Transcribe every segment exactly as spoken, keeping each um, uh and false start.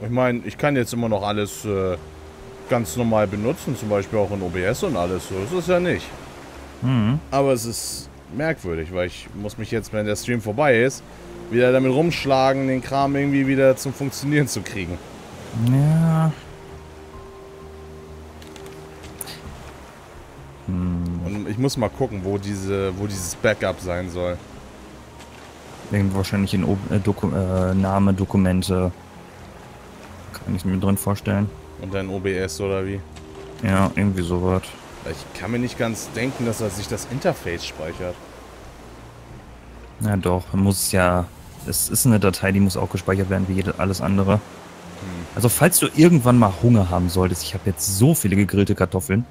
Ich meine, ich kann jetzt immer noch alles äh, ganz normal benutzen, zum Beispiel auch in O B S und alles. So ist es ja nicht. Mhm. Aber es ist merkwürdig, weil ich muss mich jetzt, wenn der Stream vorbei ist, wieder damit rumschlagen, den Kram irgendwie wieder zum Funktionieren zu kriegen. Ja. Hm. Und ich muss mal gucken, wo diese, wo dieses Backup sein soll. Irgendwo wahrscheinlich in äh, Doku äh, Name, Dokumente. Kann ich mir drin vorstellen. Und dann O B S oder wie? Ja, irgendwie sowas. Ich kann mir nicht ganz denken, dass er sich das Interface speichert. Na doch, man muss ja... Es ist eine Datei, die muss auch gespeichert werden wie jede, alles andere. Hm. Also falls du irgendwann mal Hunger haben solltest, ich habe jetzt so viele gegrillte Kartoffeln.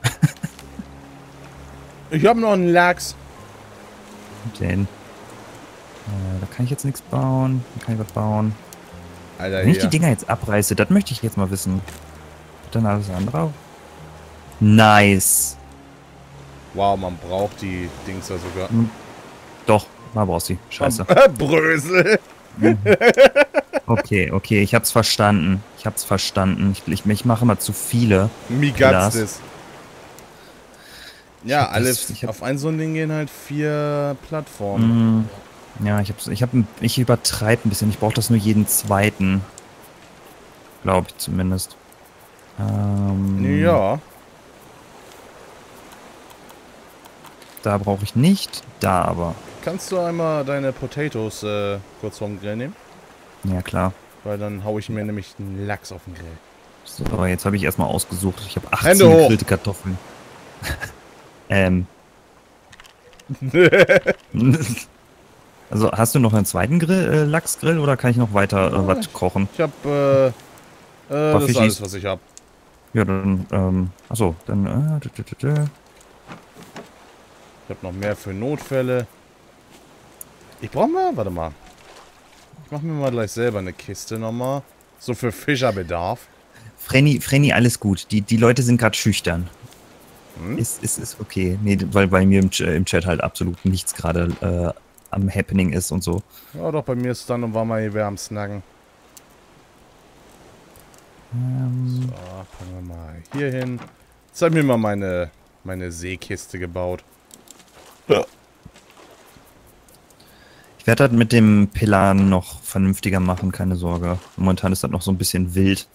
Ich habe noch einen Lachs. Den. Äh, da kann ich jetzt nichts bauen. Da kann ich was bauen. Alter, wenn ich ja die Dinger jetzt abreiße, das möchte ich jetzt mal wissen. Dann alles andere auch. Nice. Wow, man braucht die Dings da sogar. Hm. Doch, man braucht sie. Scheiße. Brösel. Mhm. Okay, okay, ich hab's verstanden. Ich hab's verstanden. Ich, ich, ich mache immer zu viele. Mir gab's das. Ja, alles. Das, auf ein so ein Ding gehen halt vier Plattformen. Mm, ja, ich hab's, ich hab, ich übertreibe ein bisschen. Ich brauche das nur jeden zweiten. Glaube ich zumindest. Ähm, ja. Da brauche ich nicht, da aber. Kannst du einmal deine Potatoes äh, kurz vom Grill nehmen? Ja, klar. Weil dann hau ich mir nämlich einen Lachs auf den Grill. So, aber jetzt habe ich erstmal ausgesucht. Ich habe achtzehn gegrillte Kartoffeln. ähm. Also, hast du noch einen zweiten Grill, äh, Lachsgrill oder kann ich noch weiter äh, was kochen? Ich habe, äh, äh das ist alles, was ich habe. Ja, dann, ähm, achso, dann, äh, dü, dü, dü, dü. Ich habe noch mehr für Notfälle. Ich brauche mal, warte mal. Ich mache mir mal gleich selber eine Kiste nochmal. So für Fischerbedarf. Frenny, Frenny, alles gut. Die, die Leute sind gerade schüchtern. Hm? Ist, ist, ist okay. Nee, weil bei mir im, im Chat halt absolut nichts gerade äh, am Happening ist und so. Ja doch, bei mir ist dann und war mal hier am Snacken. Ähm. So, fangen wir mal hier hin. Jetzt habe ich mir mal meine, meine Seekiste gebaut. Ja. Ich werde das mit dem Pillern noch vernünftiger machen, keine Sorge. Momentan ist das noch so ein bisschen wild.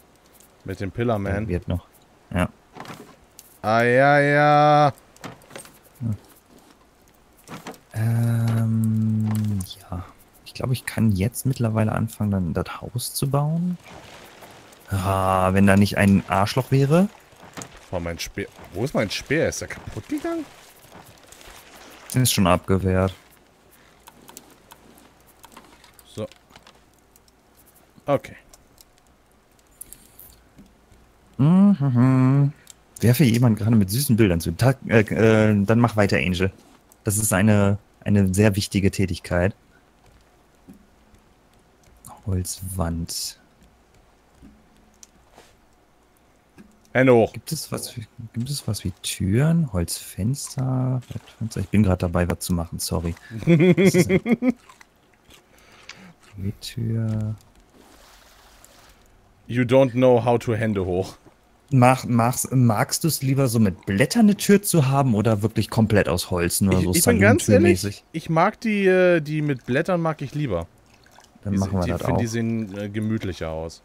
Mit dem Pillerman? Wird noch. Ja. Ah ja, ja. Hm. Ähm, ja. Ich glaube, ich kann jetzt mittlerweile anfangen, dann das Haus zu bauen. Ah, wenn da nicht ein Arschloch wäre. Boah, mein Speer. Wo ist mein Speer? Ist der kaputt gegangen? Ist schon abgewehrt. So. Okay. Mhm. Werfe jemand gerade mit süßen Bildern zu. Ta äh, äh, dann mach weiter, Angel. Das ist eine, eine sehr wichtige Tätigkeit. Holzwand. Hello. Gibt es was, gibt es was wie Türen, Holzfenster, Holzfenster? Ich bin gerade dabei, was zu machen, sorry. Wie Tür. You don't know how to Hände hoch. Mach, magst magst du es lieber so mit Blättern eine Tür zu haben oder wirklich komplett aus Holz? Nur ich so ich bin ganz ehrlich, ich mag die, die mit Blättern mag ich lieber. Dann die, machen wir die, das auch. Die sehen äh, gemütlicher aus.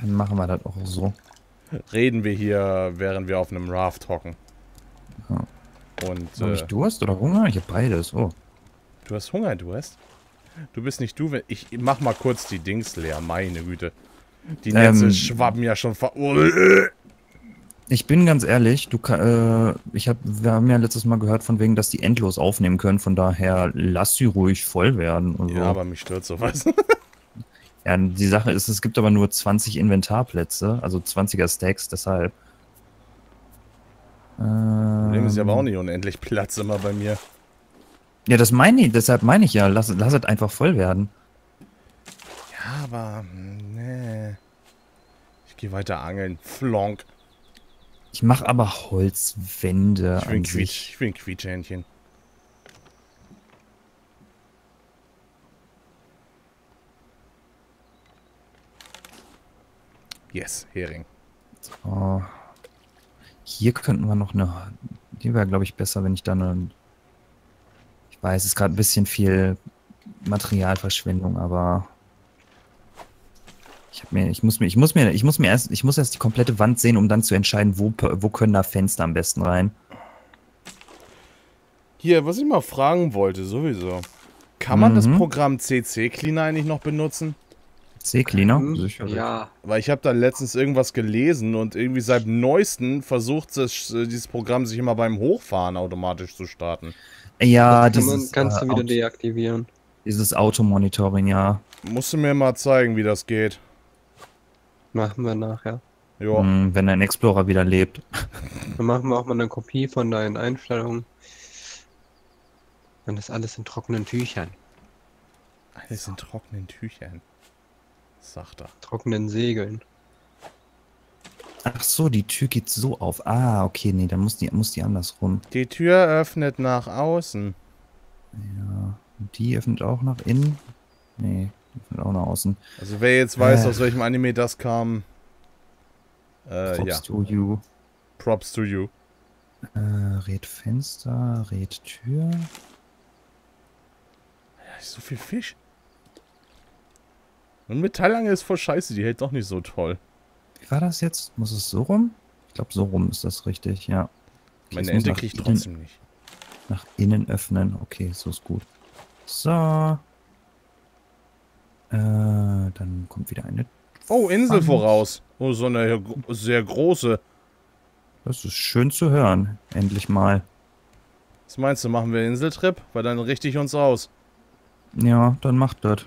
Dann machen wir das auch so. Reden wir hier, während wir auf einem Raft hocken. Ja. Und hab ich äh, Durst oder Hunger? Ich hab beides. Oh. Du hast Hunger, du hast? Du bist nicht du, wenn... Ich mach mal kurz die Dings leer, meine Güte. Die Netze ähm, schwappen ja schon ver... Ich bin ganz ehrlich, du kann, äh, ich hab, wir haben ja letztes Mal gehört von wegen, dass die endlos aufnehmen können, von daher lass sie ruhig voll werden. Und ja, so. Aber mich stört sowas. Ja, die Sache ist, es gibt aber nur zwanzig Inventarplätze, also zwanziger Stacks, deshalb. Ähm, Problem ist ja aber auch nicht unendlich Platz immer bei mir. Ja, das meine ich, deshalb meine ich ja, lass, lass es einfach voll werden. Ja, aber, nee. Ich gehe weiter angeln, flonk. Ich mache aber Holzwände. Ich will ein Quietsch, ich will ein Quietschhähnchen. Yes, Hering. So. Hier könnten wir noch eine... Hier wäre, glaube ich, besser, wenn ich dann eine... Ich weiß, es ist gerade ein bisschen viel Materialverschwendung, aber... Ich, hab mir, ich, muss mir, ich muss mir, ich muss mir erst, ich muss erst die komplette Wand sehen, um dann zu entscheiden, wo, wo können da Fenster am besten rein. Hier, was ich mal fragen wollte, sowieso. Kann man mhm. das Programm C C-Cleaner eigentlich noch benutzen? C C-Cleaner? Ja. Weil ich habe da letztens irgendwas gelesen und irgendwie seit neuesten versucht das, dieses Programm sich immer beim Hochfahren automatisch zu starten. Ja, das dieses, kannst du wieder äh, deaktivieren. Dieses Automonitoring, ja. Musst du mir mal zeigen, wie das geht. Machen wir nachher. Ja. Hm, wenn dein Explorer wieder lebt. Dann machen wir auch mal eine Kopie von deinen Einstellungen. Dann ist alles in trockenen Tüchern. Alles in trockenen Tüchern. Sagt er. Trockenen Segeln. Ach so, die Tür geht so auf. Ah, okay, nee, dann muss die, muss die andersrum. Die Tür öffnet nach außen. Ja, die öffnet auch nach innen. Nee. Auch nach außen. Also wer jetzt weiß, äh. aus welchem Anime das kam. Äh, Props ja. to you. Props to you. Äh, Red Fenster, Red Tür. Ja, so viel Fisch. Und Metallange ist voll scheiße, die hält doch nicht so toll. Wie war das jetzt? Muss es so rum? Ich glaube, so rum ist das richtig, ja. Meine Ente kriege ich trotzdem nicht. Nach innen öffnen. Okay, so ist gut. So. Dann kommt wieder eine... Oh, Insel Pfand. voraus. Oh, so eine sehr große. Das ist schön zu hören. Endlich mal. Was meinst du, machen wir Inseltrip? Weil dann richte ich uns aus. Ja, dann macht das.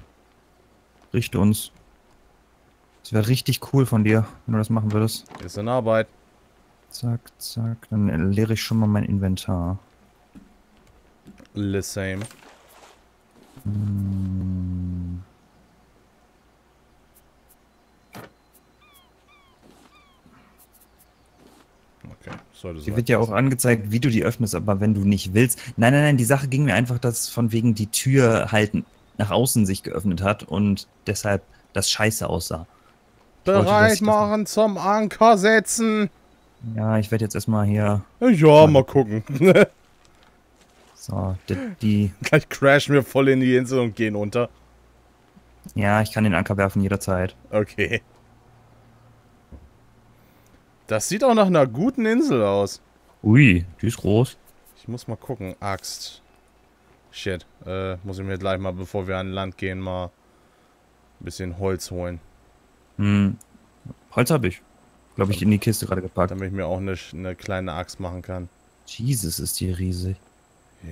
Richte uns. Das wäre richtig cool von dir, wenn du das machen würdest. Ist in Arbeit. Zack, zack. Dann leere ich schon mal mein Inventar. The same. Hm. Sollte die sein. Wird ja auch angezeigt, wie du die öffnest, aber wenn du nicht willst. Nein, nein, nein, die Sache ging mir einfach, dass von wegen die Tür halt nach außen sich geöffnet hat und deshalb das scheiße aussah. Bereit machen zum Anker setzen! Ja, ich werde jetzt erstmal hier... Ja, mal, mal gucken. So, die, die... Gleich crashen wir voll in die Insel und gehen unter. Ja, ich kann den Anker werfen jederzeit. Okay. Das sieht auch nach einer guten Insel aus. Ui, die ist groß. Ich muss mal gucken. Axt. Shit. Äh, muss ich mir gleich mal, bevor wir an Land gehen, mal ein bisschen Holz holen. Hm. Holz habe ich. Glaube ich, in die Kiste gerade gepackt. Damit ich mir auch eine, eine kleine Axt machen kann. Jesus, ist die riesig.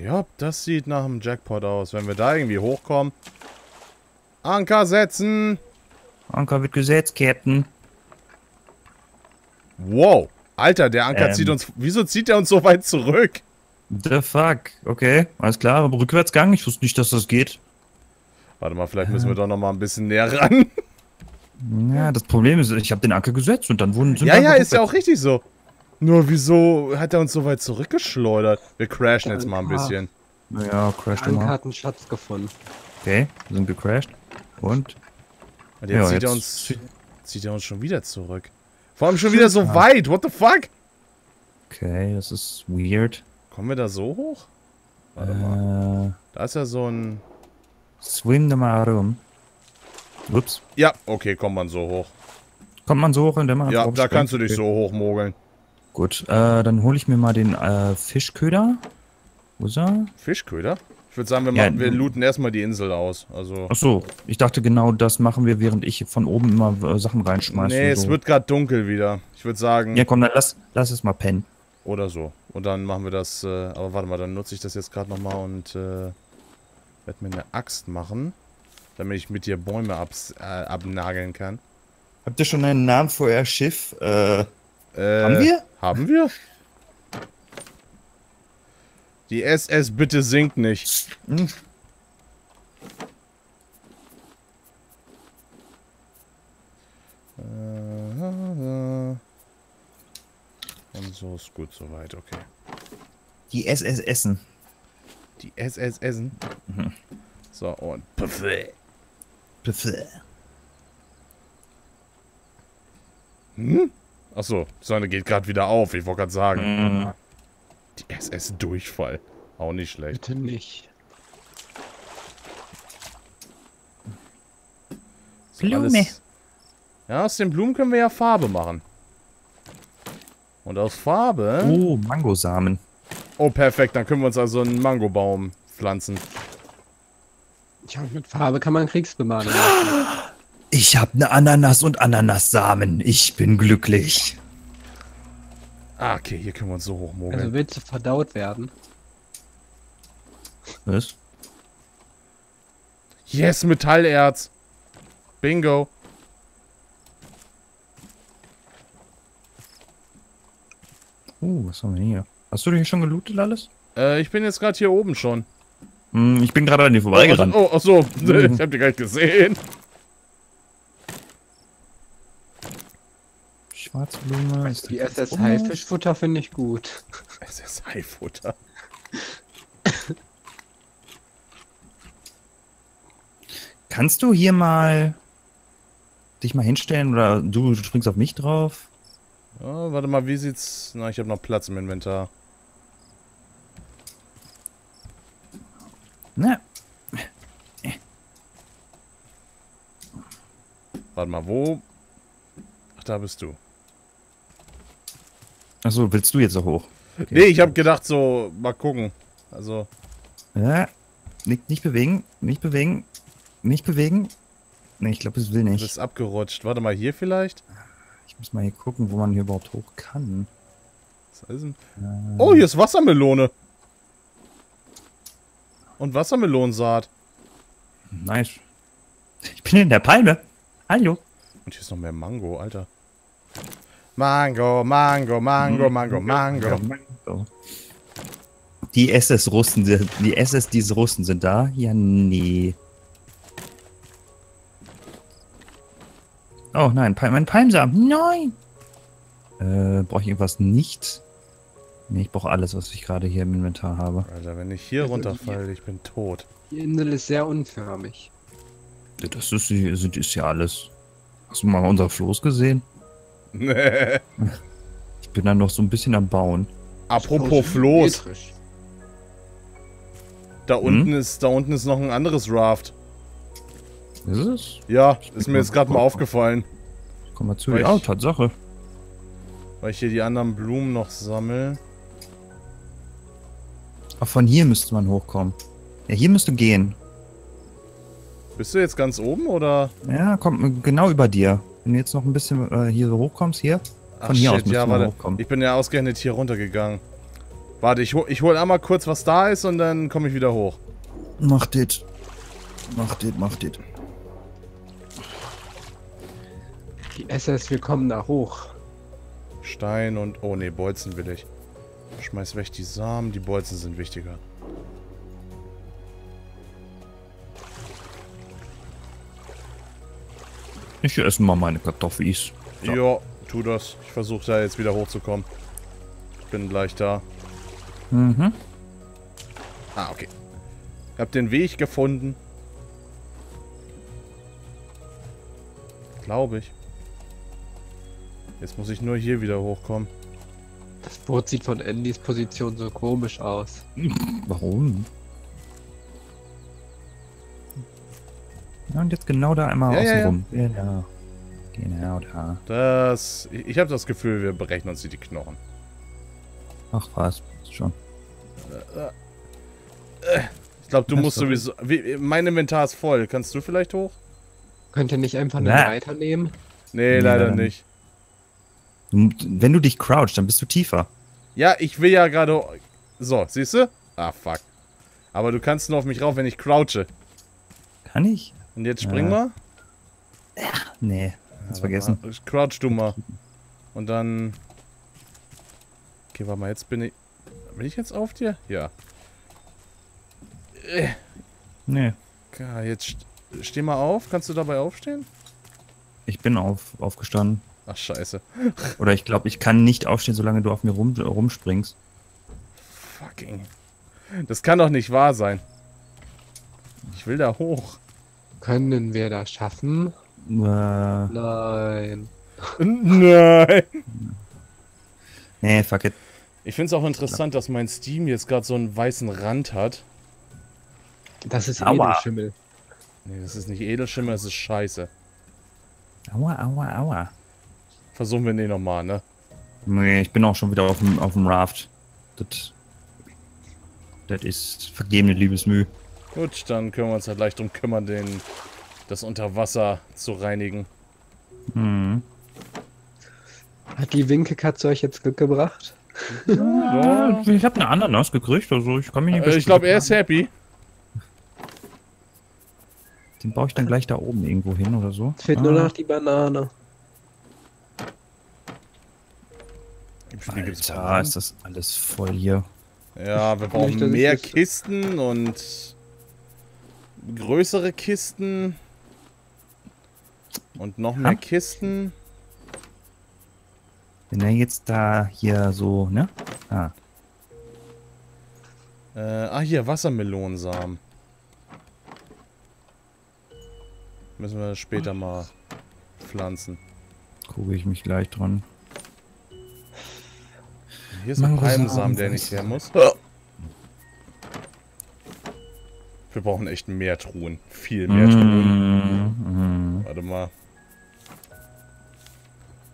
Ja, das sieht nach einem Jackpot aus. Wenn wir da irgendwie hochkommen. Anker setzen! Anker wird gesetzt, Captain. Wow, Alter, der Anker ähm. zieht uns... Wieso zieht er uns so weit zurück? The fuck, okay, alles klar, aber Rückwärtsgang, ich wusste nicht, dass das geht. Warte mal, vielleicht müssen wir äh. doch noch mal ein bisschen näher ran. Ja, das Problem ist, ich habe den Anker gesetzt und dann wurden... Ja, ja, ist ja auch richtig so. Nur wieso hat er uns so weit zurückgeschleudert? Wir crashen jetzt mal ein bisschen. Ja, crashen mal. Der Anker hat einen Schatz gefunden. Okay, wir sind gecrashed. Und? Und jetzt, ja, zieht, jetzt. Er uns, zieht er uns schon wieder zurück. Vor allem schon wieder so ah. weit, what the fuck? Okay, das ist weird. Kommen wir da so hoch? Warte äh, mal. Da ist ja so ein... Swim da mal rum. Ups. Ja, okay, kommt man so hoch. Kommt man so hoch in der Mar? Ja, da kannst du dich so hochmogeln. Gut, äh, dann hole ich mir mal den äh, Fischköder. Wo ist er? Fischköder? Ich würde sagen, wir, machen, ja, wir looten erstmal die Insel aus. Also Ach so, ich dachte genau, das machen wir, während ich von oben immer äh, Sachen reinschmeiße. Nee, es so. wird gerade dunkel wieder. Ich würde sagen... Ja komm, dann lass, lass es mal pennen. Oder so. Und dann machen wir das... Äh, aber warte mal, dann nutze ich das jetzt gerade nochmal und äh, werde mir eine Axt machen, damit ich mit dir Bäume abs, äh, abnageln kann. Habt ihr schon einen Namen für euer Schiff? Äh, äh, haben wir? Haben wir? Die S S bitte sinkt nicht. Hm. Und so ist gut soweit, okay. Die S S essen. Die S S essen? Mhm. So, und Buffet. Buffet. Hm? Achso, die Sonne geht gerade wieder auf, ich wollte gerade sagen. Mhm. Die S S-Durchfall. Auch nicht schlecht. Bitte nicht. So, Blume. Alles... Ja, aus den Blumen können wir ja Farbe machen. Und aus Farbe... Oh, Mangosamen. Oh, perfekt. Dann können wir uns also einen Mangobaum pflanzen. Ja, mit Farbe kann man Kriegsbemahnung machen. Ich habe eine Ananas und Ananassamen. Ich bin glücklich. Ah, okay. Hier können wir uns so hochmogeln. Also willst du verdaut werden? Was? Yes, Metallerz. Bingo. Oh, was haben wir hier? Hast du dich schon gelootet alles? Äh, ich bin jetzt gerade hier oben schon. Hm, ich bin gerade an dir vorbeigerannt. Oh, ach so, ich hab dich gar nicht gesehen. Schwarzblume. Die S S-Haifischfutter finde ich gut. S S-Haifutter. Kannst du hier mal dich mal hinstellen oder du springst auf mich drauf? Oh, warte mal, wie sieht's... Na, ich habe noch Platz im Inventar. Na. Warte mal, wo... Ach, da bist du. Achso, willst du jetzt auch hoch? Okay. Nee, ich habe gedacht so, mal gucken. Also... Ja, nicht, nicht bewegen, nicht bewegen, nicht bewegen. Nee, ich glaube, es will nicht. Du bist abgerutscht. Warte mal, hier vielleicht? Ich muss mal hier gucken, wo man hier überhaupt hoch kann. Was ist denn? Äh oh, hier ist Wassermelone. Und Wassermelonensaat. Nice. Ich bin in der Palme. Hallo. Und hier ist noch mehr Mango, Alter. Mango, Mango, Mango, Mango, Mango. Mango. Die S S-Russen, die S S diese Russen sind da? Ja, nee. Oh nein, mein Palmsamen. Nein! Äh, brauche ich irgendwas nicht? Nee, ich brauche alles, was ich gerade hier im Inventar habe. Alter, wenn ich hier also runterfalle, die, ich bin tot. Die Insel ist sehr unförmig. Das ist, das ist ja alles. Hast du mal unser Floß gesehen? Nee. Ich bin dann noch so ein bisschen am Bauen. Apropos Floß. Da unten, hm? ist, da unten ist noch ein anderes Raft. Ist es? Ja, ich ist mir jetzt gerade mal aufgefallen. Komm mal zu. Weil ja, ich, Tatsache. Weil ich hier die anderen Blumen noch sammle. Ach, von hier müsste man hochkommen. Ja, hier müsst du gehen. Bist du jetzt ganz oben, oder? Ja, komm, genau über dir. Wenn du jetzt noch ein bisschen äh, hier so hochkommst, hier. Von Ach, hier shit, aus ja, warte, hochkommen. Ich bin ja ausgerechnet hier runtergegangen. Warte, ich, hol, ich hole einmal kurz, was da ist, und dann komme ich wieder hoch. Mach dit. Mach dit, mach dit. Die S S, wir kommen da hoch. Stein und... Oh ne, Bolzen will ich. Schmeiß weg die Samen, die Bolzen sind wichtiger. Ich esse mal meine Kartoffels. So. Ja, tu das. Ich versuche da jetzt wieder hochzukommen. Bin gleich da. Mhm. Ah, okay. Ich hab den Weg gefunden. Glaube ich. Jetzt muss ich nur hier wieder hochkommen. Das Boot sieht von Andys Position so komisch aus. Warum? Ja, und jetzt genau da einmal ja, außenrum. Ja, ja. Genau. Genau da. Das... Ich, ich habe das Gefühl, wir berechnen uns hier die Knochen. Ach was, schon. Ich glaube, du das musst sowieso... Wie, mein Inventar ist voll. Kannst du vielleicht hoch? Könnt ihr nicht einfach eine Leiter nehmen? Nee, leider ja. nicht. Wenn du dich crouchst, dann bist du tiefer. Ja, ich will ja gerade... So, siehst du? Ah, fuck. Aber du kannst nur auf mich rauf, wenn ich crouche. Kann ich? Und jetzt spring ja. mal. Ja, nee. Hast vergessen. Mal. Crouch du mal. Und dann... Okay, warte mal, jetzt bin ich... Bin ich jetzt auf dir? Ja. Nee. Okay, jetzt steh mal auf. Kannst du dabei aufstehen? Ich bin auf, aufgestanden. Ach, scheiße. Oder ich glaube, ich kann nicht aufstehen, solange du auf mir rum, rumspringst. Fucking. Das kann doch nicht wahr sein. Ich will da hoch. Können wir das schaffen? Äh. Nein. Nein. Nee, fuck it. Ich finde es auch interessant, dass mein Steam jetzt gerade so einen weißen Rand hat. Das ist aua. Edelschimmel. Nee, das ist nicht Edelschimmel, das ist Scheiße. Aua, aua, aua. Versuchen wir den nochmal, ne? Nee, ich bin auch schon wieder auf dem, auf dem Raft. Das, das ist vergebene Liebesmüh. Gut, dann können wir uns halt leicht drum kümmern, den, das Unterwasser zu reinigen. Hm. Hat die Winke-Katze euch jetzt Glück gebracht? Ja, ich habe eine Ananas gekriegt, also ich kann mich nicht äh, Ich glaube, er ist happy. Den baue ich dann gleich da oben irgendwo hin oder so. Es fehlt ah. nur noch die Banane. Alter, ist das alles voll hier. Ja, wir brauchen nicht, mehr Kisten und größere Kisten und noch mehr ha? Kisten. Wenn er jetzt da hier so, ne? Ah, äh, ah hier, Wassermelonensamen. Müssen wir später mal pflanzen. Gucke ich mich gleich dran. Hier ist ein Palmensamen, der nicht her muss. Wir brauchen echt mehr Truhen. Viel mehr Truhen. Warte mal.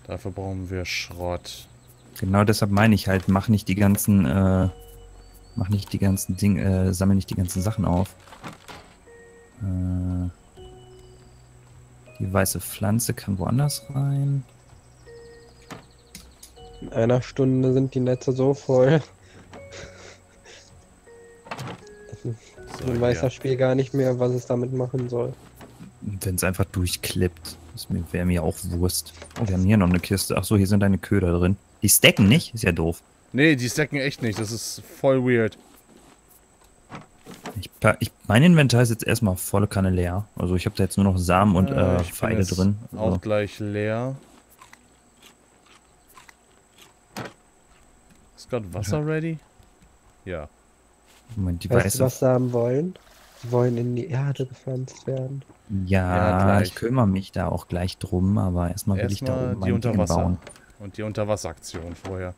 Dafür brauchen wir Schrott. Genau deshalb meine ich halt, mach nicht die ganzen, äh, mach nicht die ganzen Dinge, äh, sammel nicht die ganzen Sachen auf. Äh, die weiße Pflanze kann woanders rein. In einer Stunde sind die Netze so voll. Man so, weiß ja. das Spiel gar nicht mehr, was es damit machen soll. Wenn es einfach durchklippt. Das wäre mir auch Wurst. Oh, wir haben hier noch eine Kiste. Achso, hier sind deine Köder drin. Die stacken nicht? Ist ja doof. Nee, die stacken echt nicht. Das ist voll weird. Ich, ich, mein Inventar ist jetzt erstmal volle Kanne leer. Also ich habe da jetzt nur noch Samen und äh, äh, Pfeile drin. Also. Auch gleich leer. Ist gerade Wasser ja. ready? Ja. Moment, die weißt weiße... du, was Samen wollen? Die wollen in die Erde gepflanzt werden. Ja, ja ich kümmere mich da auch gleich drum, aber erstmal will erst ich da oben die Unterwasser bauen. Und die Unterwasseraktion vorher.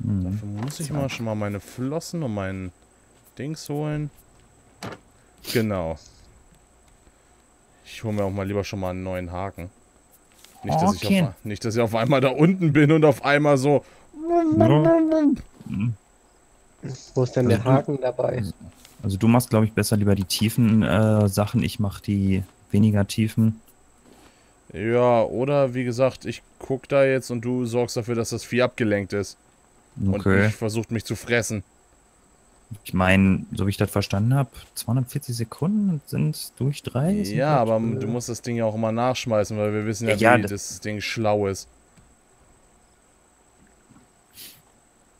Mhm. Dafür muss ich mal schon mal meine Flossen und meinen Dings holen. Genau. Ich hole mir auch mal lieber schon mal einen neuen Haken. Nicht, dass, okay. ich, auf, nicht, dass ich auf einmal da unten bin und auf einmal so... Mhm. Wo ist denn also der Haken du, dabei? Also du machst, glaube ich, besser lieber die tiefen äh, Sachen. Ich mache die weniger tiefen. Ja, oder wie gesagt, ich guck da jetzt und du sorgst dafür, dass das Vieh abgelenkt ist. Okay. Und ich versuche mich zu fressen. Ich meine, so wie ich das verstanden habe, zweihundertvierzig Sekunden sind durch drei. Ja, aber äh... du musst das Ding ja auch immer nachschmeißen, weil wir wissen ja, ja wie das, das Ding schlau ist.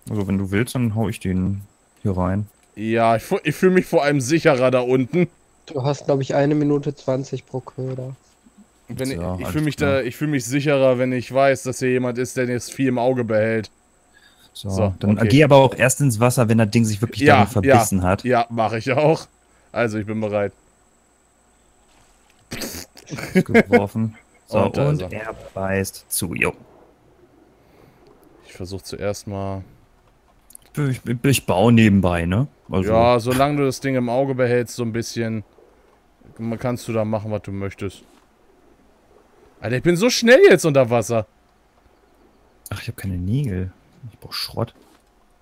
Also wenn du willst, dann hau ich den hier rein. Ja, ich, ich fühle mich vor allem sicherer da unten. Du hast, glaube ich, eine Minute zwanzig pro Köder. Wenn so, ich ich also fühle mich, da, ich fühl mich sicherer, wenn ich weiß, dass hier jemand ist, der jetzt viel im Auge behält. So, so dann okay. geh aber auch erst ins Wasser, wenn das Ding sich wirklich ja, darin verbissen ja, hat. Ja, mache ich auch. Also, ich bin bereit. Geworfen. So, und, und also. er beißt zu. Jo. Ich versuche zuerst mal... Ich, ich baue nebenbei, ne? Also. Ja, solange du das Ding im Auge behältst, so ein bisschen, kannst du da machen, was du möchtest. Alter, ich bin so schnell jetzt unter Wasser. Ach, ich habe keine Nägel. Ich brauche Schrott.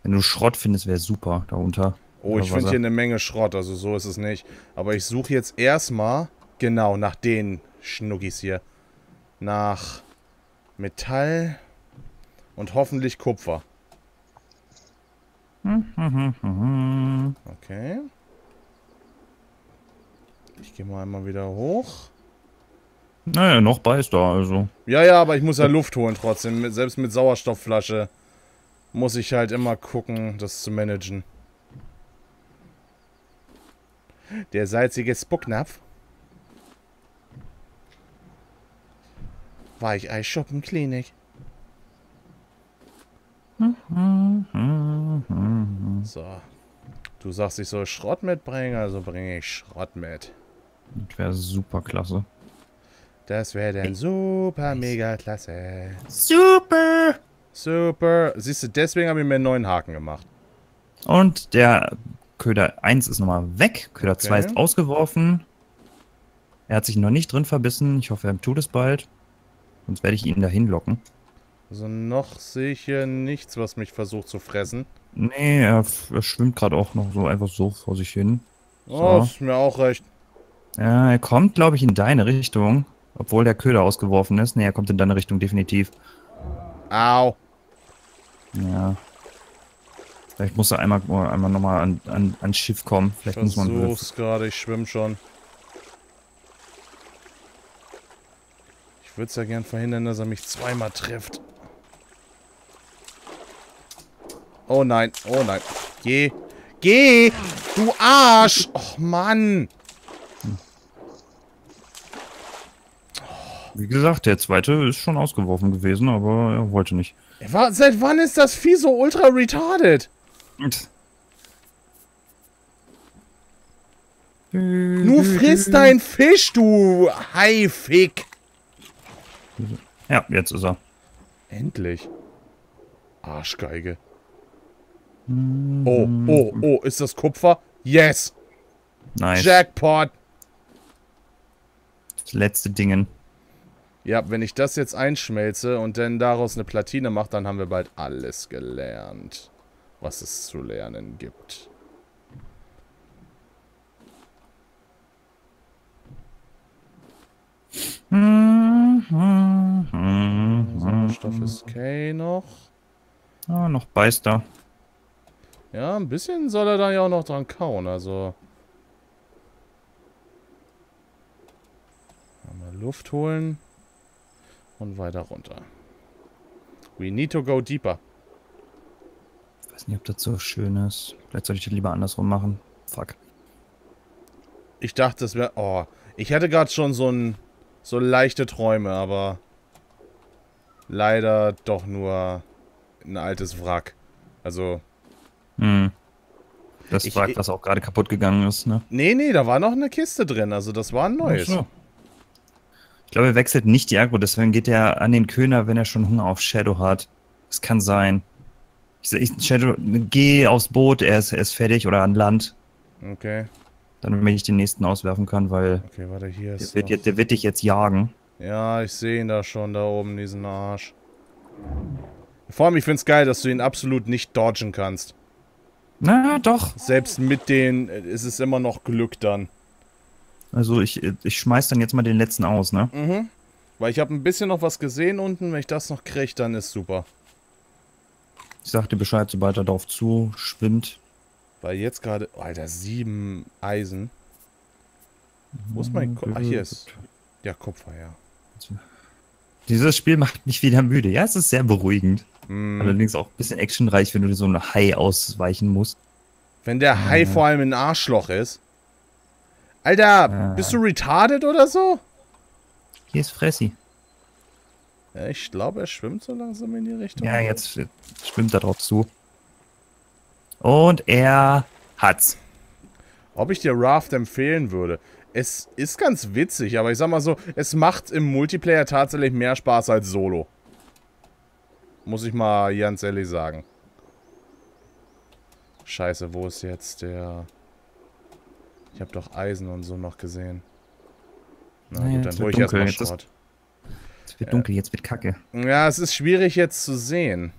Wenn du Schrott findest, wäre super, da unter. Oh, ich finde hier eine Menge Schrott, also so ist es nicht. Aber ich suche jetzt erstmal, genau, nach den Schnuckis hier. Nach Metall und hoffentlich Kupfer. Okay. Ich gehe mal einmal wieder hoch. Naja, noch beißt da also. Ja, ja, aber ich muss ja Luft holen trotzdem. Selbst mit Sauerstoffflasche muss ich halt immer gucken, das zu managen. Der salzige Spucknapf. War ich Eisschuppen-Klinik. So. Du sagst, ich soll Schrott mitbringen, also bringe ich Schrott mit. Das wäre super klasse. Das wäre dann super mega klasse. Super! Super! Siehst du, deswegen habe ich mir einen neuen Haken gemacht. Und der Köder eins ist nochmal weg. Köder zwei ist ausgeworfen. Er hat sich noch nicht drin verbissen. Ich hoffe, er tut es bald. Sonst werde ich ihn dahin locken. Also noch sehe ich hier nichts, was mich versucht zu fressen. Nee, er, er schwimmt gerade auch noch so einfach so vor sich hin. So. Oh, ist mir auch recht. Ja, er kommt, glaube ich, in deine Richtung. Obwohl der Köder ausgeworfen ist. Nee, er kommt in deine Richtung, definitiv. Au. Ja. Vielleicht muss er einmal, einmal nochmal an, an, ans Schiff kommen. Vielleicht muss man. Ich versuch's gerade, ich schwimme schon. Ich würde es ja gern verhindern, dass er mich zweimal trifft. Oh nein, oh nein. Geh! Geh! Du Arsch! Och Mann! Wie gesagt, der zweite ist schon ausgeworfen gewesen, aber er wollte nicht. Seit wann ist das Vieh so ultra retarded? Nur friss dein Fisch, du Haifick! Ja, jetzt ist er. Endlich. Arschgeige. Oh, oh, oh, ist das Kupfer? Yes! Nice. Jackpot! Das letzte Dingen. Ja, wenn ich das jetzt einschmelze und dann daraus eine Platine mache, dann haben wir bald alles gelernt, was es zu lernen gibt. Sauerstoff ist okay noch. Ah, noch beißt er. Ja, ein bisschen soll er da ja auch noch dran kauen, also... Mal Luft holen. Und weiter runter. We need to go deeper. Ich weiß nicht, ob das so schön ist. Vielleicht sollte ich das lieber andersrum machen. Fuck. Ich dachte, es wäre... Oh, ich hatte gerade schon so ein... So leichte Träume, aber... Leider doch nur... Ein altes Wrack. Also... Hm. Das ich, Wrack, ich, was auch gerade kaputt gegangen ist, ne? Nee, nee, da war noch eine Kiste drin. Also das war ein neues. Ach so. Ich glaube, er wechselt nicht die Aggro, deswegen geht er an den Köder, wenn er schon Hunger auf Shadow hat. Das kann sein. Ich, ich, Shadow, geh aufs Boot, er ist, er ist fertig oder an Land. Okay. Damit ich den nächsten auswerfen kann, weil okay, warte, hier ist der, wird, der wird dich jetzt jagen. Ja, ich sehe ihn da schon, da oben, diesen Arsch. Vor allem, ich finde es geil, dass du ihn absolut nicht dodgen kannst. Na, doch. Selbst mit denen ist es immer noch Glück dann. Also ich, ich schmeiß dann jetzt mal den letzten aus, ne? Mhm. Weil ich habe ein bisschen noch was gesehen unten. Wenn ich das noch kriege, dann ist super. Ich sag dir Bescheid, sobald er drauf zu schwimmt. Weil jetzt gerade... Oh, Alter, sieben Eisen. Wo ist mein Kupfer? Ach, hier ist... Ja, Kupfer, ja. Dieses Spiel macht mich wieder müde. Ja, es ist sehr beruhigend. Mm. Allerdings auch ein bisschen actionreich, wenn du so eine Hai ausweichen musst. Wenn der Hai ja. vor allem ein Arschloch ist. Alter, ah. bist du retarded oder so? Hier ist Fressi. Ja, ich glaube, er schwimmt so langsam in die Richtung. Ja, jetzt schwimmt er drauf zu. Und er hat's. Ob ich dir Raft empfehlen würde? Es ist ganz witzig, aber ich sag mal so, es macht im Multiplayer tatsächlich mehr Spaß als Solo. Muss ich mal ganz ehrlich sagen. Scheiße, wo ist jetzt der... Ich habe doch Eisen und so noch gesehen. Na naja, gut, dann hole ich erstmal Schrott. Es wird dunkel, jetzt wird kacke. Ja, es ist schwierig jetzt zu sehen.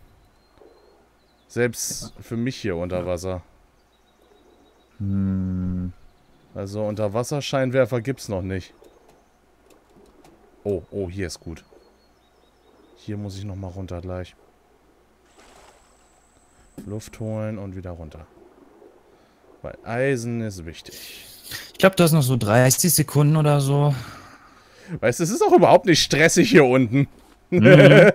Selbst für mich hier unter Wasser. Hm. Also unter Wasserscheinwerfer gibt's noch nicht. Oh, oh, hier ist gut. Hier muss ich nochmal runter gleich. Luft holen und wieder runter. Weil Eisen ist wichtig. Ich glaube, das ist noch so dreißig Sekunden oder so. Weißt du, es ist auch überhaupt nicht stressig hier unten. Mhm.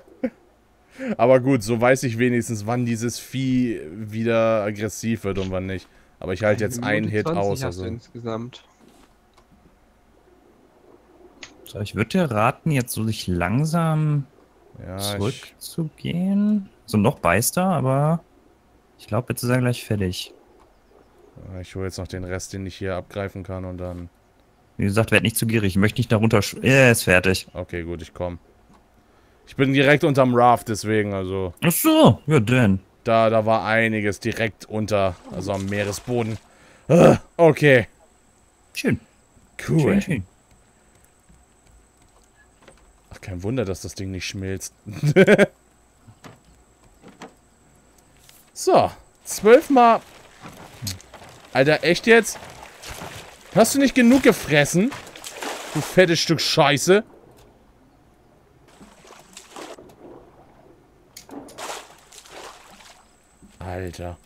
Aber gut, so weiß ich wenigstens, wann dieses Vieh wieder aggressiv wird und wann nicht. Aber ich halte jetzt einen Hit aus. Also. Insgesamt. So, ich würde dir raten, jetzt so sich langsam ja, zurückzugehen. So noch beißt er, aber ich glaube, jetzt ist er gleich fertig. Ich hole jetzt noch den Rest, den ich hier abgreifen kann und dann Wie gesagt, werd nicht zu gierig. Ich möchte nicht darunter. Er yeah, ist fertig. Okay, gut, ich komme. Ich bin direkt unterm Raft, deswegen, also. Ach so, ja, denn. Da, da war einiges direkt unter, also am Meeresboden. Uh, okay. Schön. Cool. Schön, schön. Ach, kein Wunder, dass das Ding nicht schmilzt. So, zwölfmal. Alter, echt jetzt? Hast du nicht genug gefressen? Du fettes Stück Scheiße. Alter.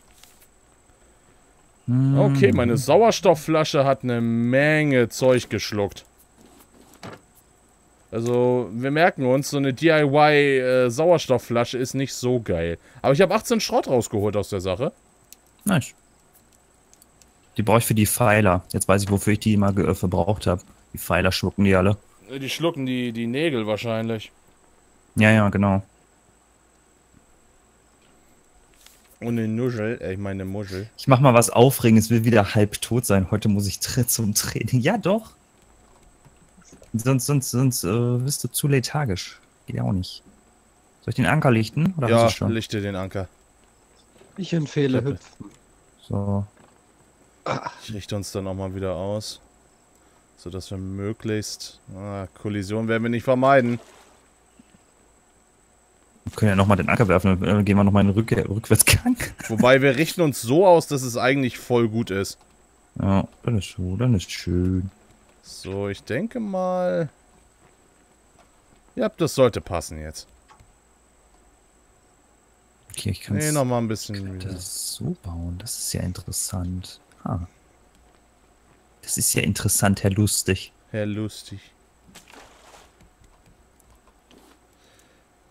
Okay, meine Sauerstoffflasche hat eine Menge Zeug geschluckt. Also, wir merken uns, so eine D I Y-Sauerstoffflasche äh, ist nicht so geil. Aber ich habe achtzehn Schrott rausgeholt aus der Sache. Nice. Die brauche ich für die Pfeiler. Jetzt weiß ich, wofür ich die immer gebraucht habe. Die Pfeiler schlucken die alle. Die schlucken die, die Nägel wahrscheinlich. Ja, ja, genau. Und eine Nuschel, ich meine Muschel. Ich mach mal was Aufregendes, will wieder halb tot sein. Heute muss ich zum Training. Ja, doch. Sonst, sonst, sonst äh, bist du zu lethargisch. Geht ja auch nicht. Soll ich den Anker lichten? Oder ja, schon? Lichte den Anker. Ich empfehle Klappe. Hüpfen. So. Ich richte uns dann auch mal wieder aus. So dass wir möglichst. Ah, Kollision werden wir nicht vermeiden. Wir können ja nochmal den Anker werfen, dann gehen wir nochmal in den Rück Rückwärtsgang. Wobei wir richten uns so aus, dass es eigentlich voll gut ist. Ja, dann ist so, dann ist schön. So, ich denke mal. Ja, das sollte passen jetzt. Okay, ich kann es. Nee, nochmal ein bisschen. Ich kann das so bauen, das ist ja interessant. Ah. Das ist ja interessant, Herr Lustig. Herr Lustig.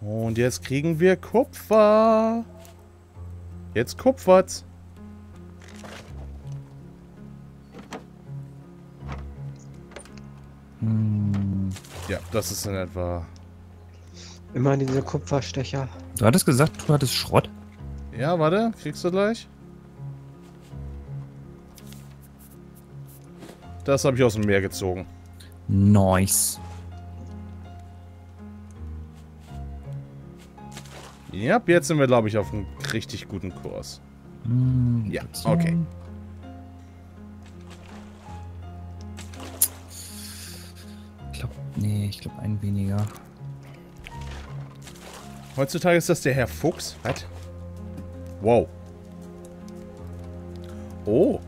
Und jetzt kriegen wir Kupfer. Jetzt kupfert's. Hm. Ja, das ist in etwa. Immer diese Kupferstecher. Du hattest gesagt, du hattest Schrott. Ja, warte, kriegst du gleich. Das habe ich aus dem Meer gezogen. Nice. Ja, jetzt sind wir, glaube ich, auf einem richtig guten Kurs. Mm, ja, okay. Ich glaube, nee, ich glaube, ein weniger. Heutzutage ist das der Herr Fuchs. Was? Wow. Oh.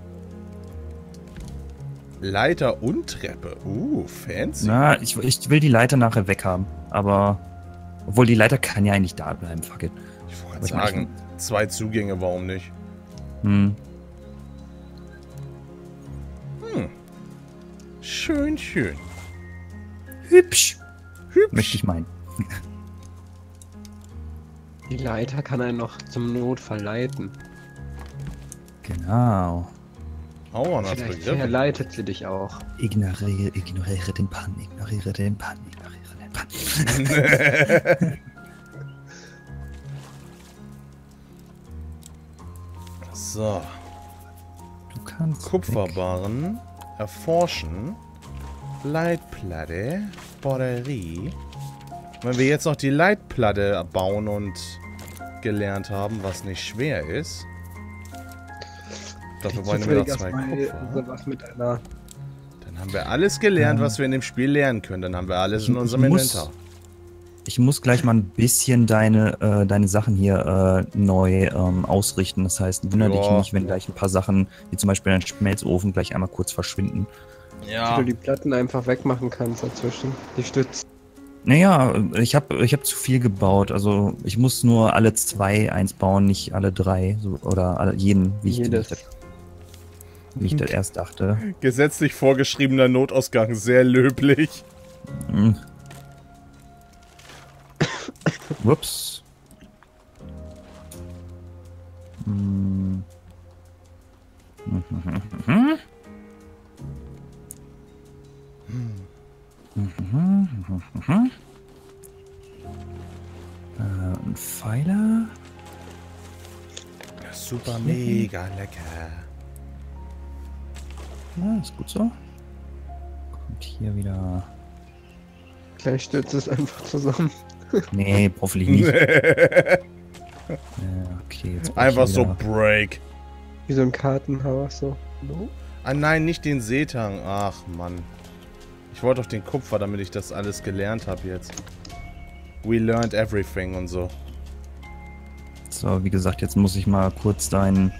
Leiter und Treppe. Uh, fancy. Na, ich, ich will die Leiter nachher weghaben, aber... Obwohl, die Leiter kann ja eigentlich da bleiben, fuck it. Ich wollte gerade sagen, zwei Zugänge, warum nicht? Hm. Hm. Schön, schön. Hübsch. Hübsch. Möchte ich meinen. Die Leiter kann einen noch zum Notfall leiten. Genau. Oh, das vielleicht verleitet sie dich auch. Ignoriere, ignoriere den Pan, ignoriere den Pan, ignoriere. So. Du kannst Kupferbarren erforschen. Leitplatte. Batterie. Wenn wir jetzt noch die Leitplatte bauen und gelernt haben, was nicht schwer ist. Dafür wollen wir noch zwei Kupfer. Haben wir alles gelernt, was wir in dem Spiel lernen können. Dann haben wir alles in unserem Inventar. Ich muss gleich mal ein bisschen deine, äh, deine Sachen hier äh, neu ähm, ausrichten. Das heißt, wundere dich nicht, wenn gleich ein paar Sachen, wie zum Beispiel ein Schmelzofen, gleich einmal kurz verschwinden. Ja. Wenn du die Platten einfach wegmachen kannst dazwischen. Die Stützen. Naja, ich habe ich hab zu viel gebaut. Also ich muss nur alle zwei eins bauen, nicht alle drei. So, oder alle, jeden, wie ich das habe. Wie ich das erst dachte. Gesetzlich vorgeschriebener Notausgang, sehr löblich. Mhm. Ups. Mhm. Mhm. Mhm. Mhm. Äh, ein Pfeiler. Super mega lecker. Ja, ist gut so. hier wieder. Gleich stürzt es einfach zusammen. Nee, hoffentlich nicht. Ja, okay, jetzt einfach so break. Wie so ein Kartenhaus so. No? Ah nein, nicht den Seetang. Ach Mann. Ich wollte doch den Kupfer, damit ich das alles gelernt habe jetzt. We learned everything und so. So, wie gesagt, jetzt muss ich mal kurz deinen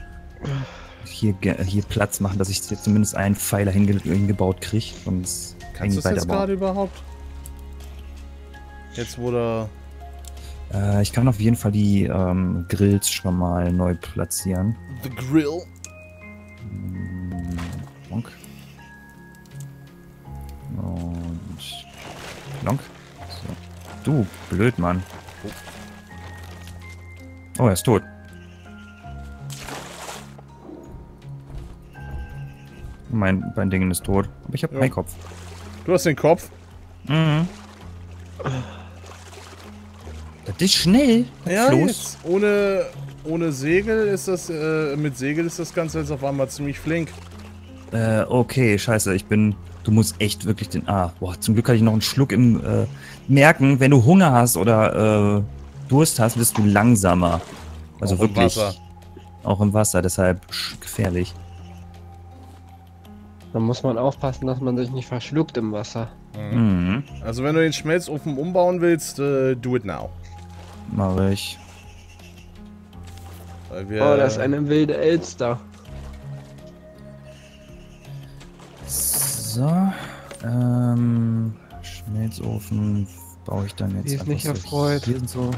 hier, hier Platz machen, dass ich jetzt zumindest einen Pfeiler hinge hingebaut kriege. Kannst du das jetzt gerade überhaupt? Jetzt wurde... Äh, ich kann auf jeden Fall die ähm, Grills schon mal neu platzieren. The Grill? Plonk. Und... Plonk. So. Du, blöd, Mann. Oh, er ist tot. Mein, mein Ding ist tot. Aber ich habe ja. meinen Kopf. Du hast den Kopf? Mhm. Das ist schnell. Ja, los. Ohne, ohne Segel ist das, äh, mit Segel ist das Ganze jetzt auf einmal ziemlich flink. Äh, okay, scheiße, ich bin... Du musst echt wirklich den... Ah, boah, zum Glück hatte ich noch einen Schluck im... Äh, merken, wenn du Hunger hast oder... Äh, Durst hast, bist du langsamer. Also auch wirklich. Im Wasser. Auch im Wasser, deshalb gefährlich. Da muss man aufpassen, dass man sich nicht verschluckt im Wasser. Mhm. Also wenn du den Schmelzofen umbauen willst, äh, do it now. Mach ich. Weil wir oh, das ist eine wilde Elster. So. Ähm, Schmelzofen... Baue ich dann jetzt. Die ist nicht erfreut. Hier sind so.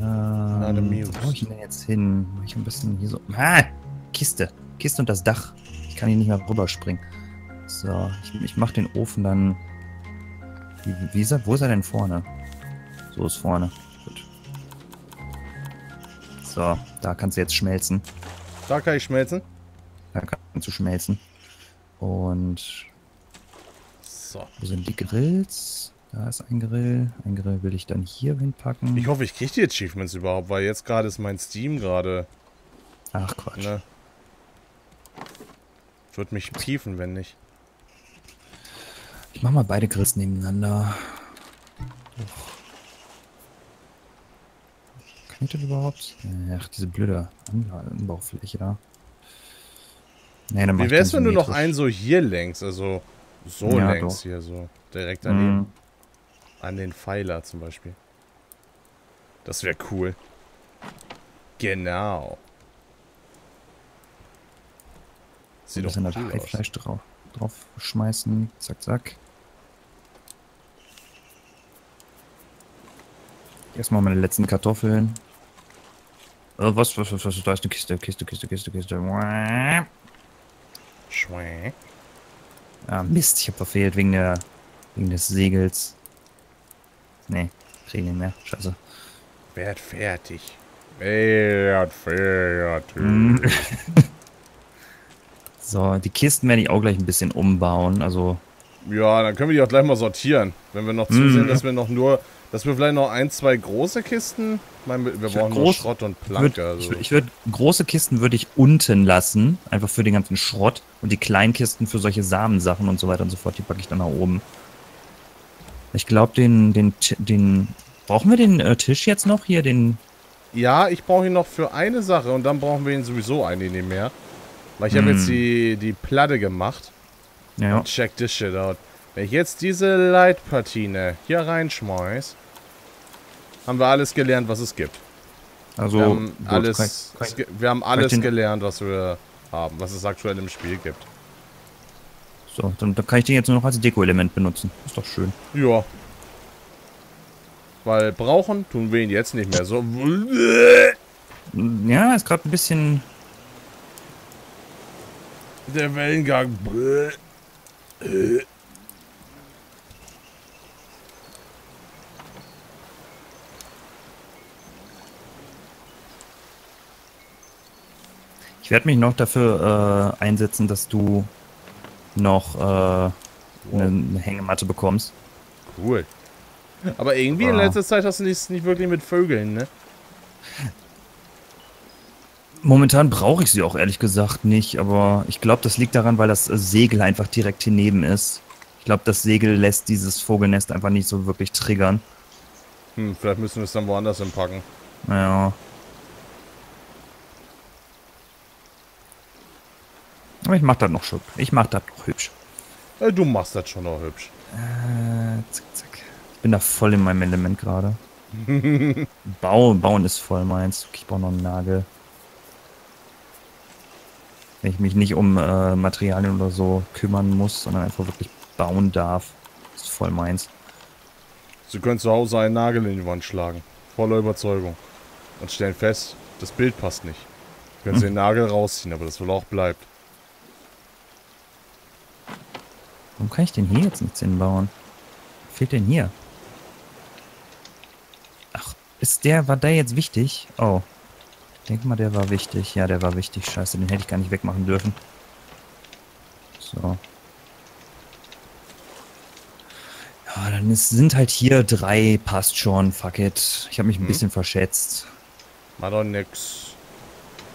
Ähm, wo baue ich ihn denn jetzt hin? Mach ich ein bisschen hier so. Ah! Kiste. Kiste und das Dach. Ich kann hier nicht mehr rüberspringen. So, ich, ich mach den Ofen dann. Wie, wie ist er? Wo ist er denn vorne? So ist vorne. Gut. So, da kannst du jetzt schmelzen. Da kann ich schmelzen. Da kannst du schmelzen. Und. So. Wo sind die Grills? Da ist ein Grill. Ein Grill will ich dann hier hinpacken. Ich hoffe, ich kriege die Achievements überhaupt, weil jetzt gerade ist mein Steam gerade... Ach, Quatsch. Ne? Ich würde mich piefen, wenn nicht. Ich mache mal beide Grills nebeneinander. Kann ich das überhaupt? Ach, diese blöde Anbaufläche da. Nee, dann mach ich. Wie wär's, wenn du noch einen so hier längst, also so ja, längs doch. Hier so, direkt daneben. Mm. An den Pfeiler zum Beispiel. Das wäre cool. Genau. Sieht doch cool aus. Ein bisschen Fleisch drauf, drauf schmeißen. Zack, zack. Erstmal meine letzten Kartoffeln. Oh, was, was, was, was? Da ist eine Kiste, Kiste, Kiste, Kiste, Kiste. Schwein. Ah, Mist, ich habe verfehlt wegen der, wegen des Segels. Nee, kriegen ihn mehr. Scheiße. Werd fertig. Werd fertig. So, die Kisten werde ich auch gleich ein bisschen umbauen, also... Ja, dann können wir die auch gleich mal sortieren. Wenn wir noch zusehen, mm. dass wir noch nur... Dass wir vielleicht noch ein, zwei große Kisten... Ich meine, wir ich brauchen nur Schrott und Planke. Würd, also. Ich, ich würde... Große Kisten würde ich unten lassen. Einfach für den ganzen Schrott. Und die kleinen Kisten für solche Samensachen und so weiter und so fort. Die packe ich dann nach oben. Ich glaube, den, den, den... Brauchen wir den äh, Tisch jetzt noch hier? Den... Ja, ich brauche ihn noch für eine Sache. Und dann brauchen wir ihn sowieso eigentlich mehr. Weil ich mm. habe jetzt die, die Platte gemacht. Ja. Und check this shit out. Wenn ich jetzt diese Leitplatine hier reinschmeiß, haben wir alles gelernt, was es gibt. Also, wir haben gut, alles, kann ich, kann ich, wir haben alles gelernt, was wir haben, was es aktuell im Spiel gibt. So, dann, dann kann ich den jetzt nur noch als Deko-Element benutzen. Ist doch schön. Ja. Weil brauchen tun wir ihn jetzt nicht mehr. So. Ja, ist gerade ein bisschen... Der Wellengang. Ich werde mich noch dafür äh, einsetzen, dass du noch äh, wow. eine, eine Hängematte bekommst. Cool. Aber irgendwie wow. in letzter Zeit hast du nichts nicht wirklich mit Vögeln, ne? Momentan brauche ich sie auch ehrlich gesagt nicht, aber ich glaube, das liegt daran, weil das Segel einfach direkt hier neben ist. Ich glaube, das Segel lässt dieses Vogelnest einfach nicht so wirklich triggern. Hm, vielleicht müssen wir es dann woanders hinpacken. Ja. Aber ich mach das noch hübsch. Ich mach das noch hübsch. Ja, du machst das schon noch hübsch. Äh, zack, zack. Ich bin da voll in meinem Element gerade. Bauen, bauen ist voll meins. Ich baue noch einen Nagel. Wenn ich mich nicht um äh, Materialien oder so kümmern muss, sondern einfach wirklich bauen darf. Ist voll meins. Sie können zu Hause einen Nagel in die Wand schlagen. Voller Überzeugung. Und stellen fest, das Bild passt nicht. Können hm. Sie den Nagel rausziehen, aber das wohl auch bleibt. Warum kann ich denn hier jetzt nichts hinbauen? Was fehlt denn hier? Ach, ist der, war der jetzt wichtig? Oh. Ich denke mal, der war wichtig. Ja, der war wichtig. Scheiße, den hätte ich gar nicht wegmachen dürfen. So. Ja, dann ist, sind halt hier drei. Passt schon. Fuck it. Ich habe mich ein hm? bisschen verschätzt. Mach doch nix.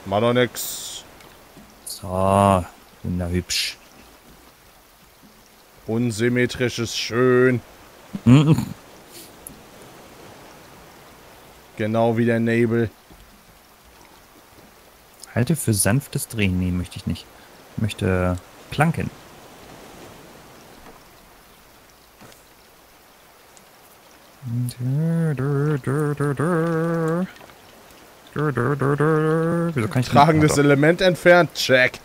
Mach doch nix. So. Bin da hübsch. Unsymmetrisch ist schön. Genau wie der Nebel. Halte für sanftes Drehen. Nee, möchte ich nicht. Ich möchte planken. Wieso kann ich tragendes Element entfernt. Check.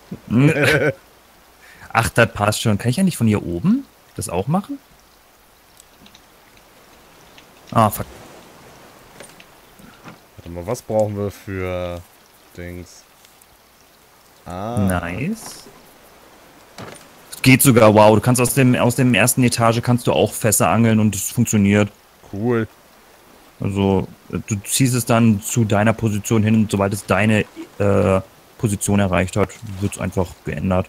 Ach, das passt schon. Kann ich eigentlich von hier oben das auch machen? Ah, fuck. Warte mal, was brauchen wir für Dings? Ah. Nice. Geht sogar, wow. Du kannst aus dem, aus dem ersten Etage kannst du auch Fässer angeln und es funktioniert. Cool. Also, du ziehst es dann zu deiner Position hin und sobald es deine äh, Position erreicht hat, wird es einfach geändert.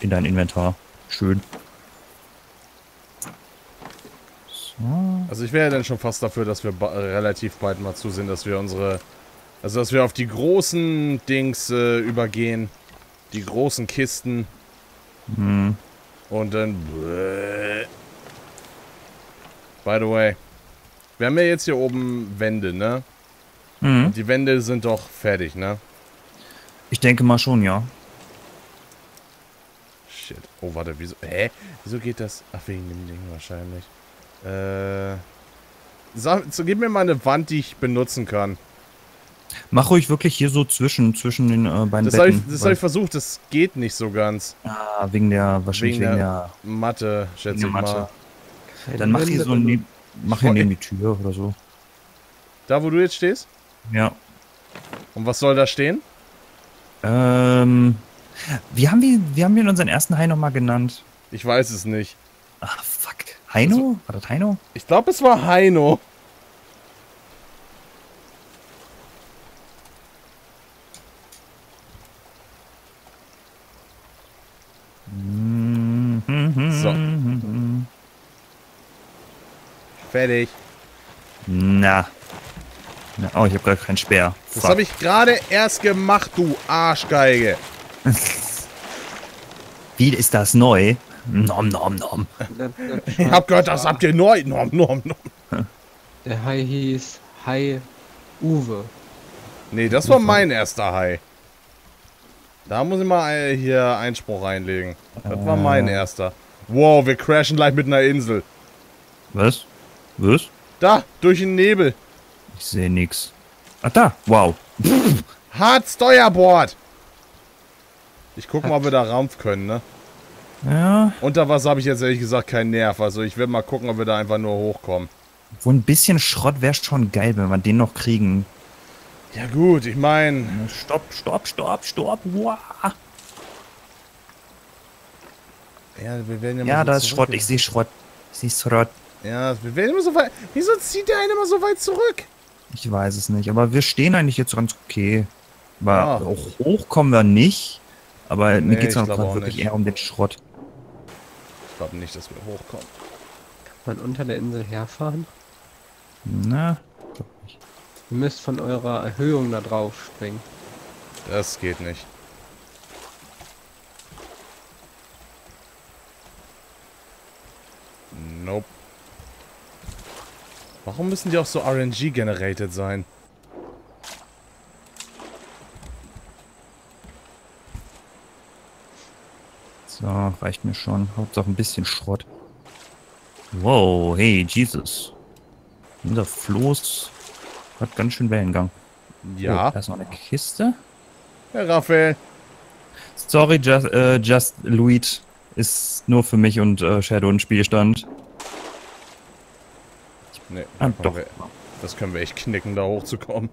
In dein Inventar. Schön. So. Also ich wäre ja dann schon fast dafür, dass wir relativ bald mal zusehen, dass wir unsere... Also dass wir auf die großen Dings äh, übergehen. Die großen Kisten. Hm. Und dann... By the way. Wir haben ja jetzt hier oben Wände, ne? Mhm. Und die Wände sind doch fertig, ne? Ich denke mal schon, ja. Shit. Oh, warte, wieso? Hä? Wieso geht das? Ach, wegen dem Ding wahrscheinlich. Äh. Sag, so, gib mir mal eine Wand, die ich benutzen kann. Mach ruhig wirklich hier so zwischen, zwischen den äh, beiden das Betten. Hab ich, das habe ich versucht, das geht nicht so ganz. Ah, wegen der, wahrscheinlich wegen, wegen der, der Matte, schätze ich Matte. mal. Okay, dann mach hier so eine, mach hier neben die Tür oder so. Da, wo du jetzt stehst? Ja. Und was soll da stehen? Ähm... Wie haben wir, wie haben wir unseren ersten Hai nochmal genannt? Ich weiß es nicht. Ah, fuck. Heino? War das Heino? Ich glaube, es war Heino. So. Fertig. Na. Na oh, ich habe gerade keinen Speer. Das habe ich gerade erst gemacht, du Arschgeige. Wie ist das neu? Nom, nom, nom. Ich hab gehört, das habt ihr neu. Nom, nom, nom. Der Hai hieß Hai Uwe. Nee, das war mein erster Hai. Da muss ich mal hier Einspruch reinlegen. Das war mein erster. Wow, wir crashen gleich mit einer Insel. Was? Was? Da, durch den Nebel. Ich sehe nix. Ach da, wow. Hart Steuerbord. Ich guck mal, ob wir da Rampf können, ne? Ja. Unter Wasser habe ich jetzt ehrlich gesagt keinen Nerv. Also ich will mal gucken, ob wir da einfach nur hochkommen. Wo ein bisschen Schrott wäre schon geil, wenn wir den noch kriegen. Ja gut, ich meine... Stopp, stopp, stopp, stopp. Wow. Ja, wir werden ja, mal ja so da ist Schrott. Ich sehe Schrott. Ich sehe Schrott. Ja, wir werden immer so weit... Wieso zieht der einen immer so weit zurück? Ich weiß es nicht, aber wir stehen eigentlich jetzt ganz okay. Aber ja. Auch hoch kommen wir nicht. Aber nee, mir geht es dann wirklich nicht eher um den Schrott. Ich glaube nicht, dass wir hochkommen. Kann man unter der Insel herfahren? Na, glaub nicht. Ihr müsst von eurer Erhöhung da drauf springen. Das geht nicht. Warum müssen die auch so R N G-generated sein? So, reicht mir schon. Hauptsache ein bisschen Schrott. Wow, hey, Jesus. Unser Floß hat ganz schön Wellengang. Ja. Oh, da ist noch eine Kiste. Herr Raphael. Sorry, Just, äh, just Luit ist nur für mich und äh, Shadow ein Spielstand. Nee, ah, doch. Wir, das können wir echt knicken, da hochzukommen.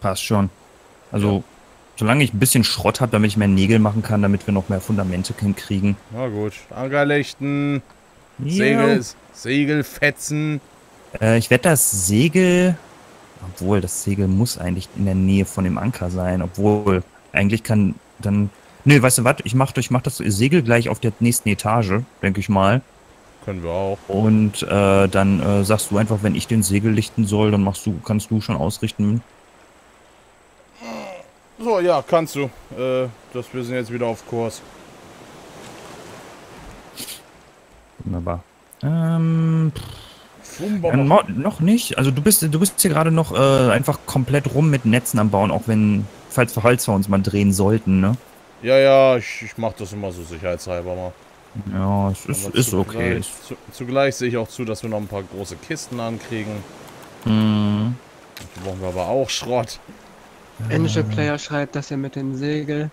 Passt schon. Also, ja. Solange ich ein bisschen Schrott habe, damit ich mehr Nägel machen kann, damit wir noch mehr Fundamente hinkriegen. Na gut. Ankerlichten. Ja. Segel, Segelfetzen. Äh, ich werde das Segel... Obwohl, das Segel muss eigentlich in der Nähe von dem Anker sein. Obwohl, eigentlich kann dann... Nö, weißt du was? Ich mach, ich mach das Segel gleich auf der nächsten Etage, denke ich mal. Können wir auch. Und äh, dann äh, sagst du einfach, wenn ich den Segel lichten soll, dann machst du, kannst du schon ausrichten. So, ja, kannst du. Äh, das, wir sind jetzt wieder auf Kurs. Wunderbar. Ähm... Pff. Ja, noch nicht. Also du bist, du bist hier gerade noch äh, einfach komplett rum mit Netzen am Bauen, auch wenn, falls wir Holz uns mal drehen sollten, ne? Ja, ja, ich, ich mach das immer so sicherheitshalber mal. Ja, es ist, ist zugleich, okay. Zu, zugleich sehe ich auch zu, dass wir noch ein paar große Kisten ankriegen. Mhm. Die brauchen wir aber auch Schrott. Engine Player schreibt, dass ihr mit dem Segel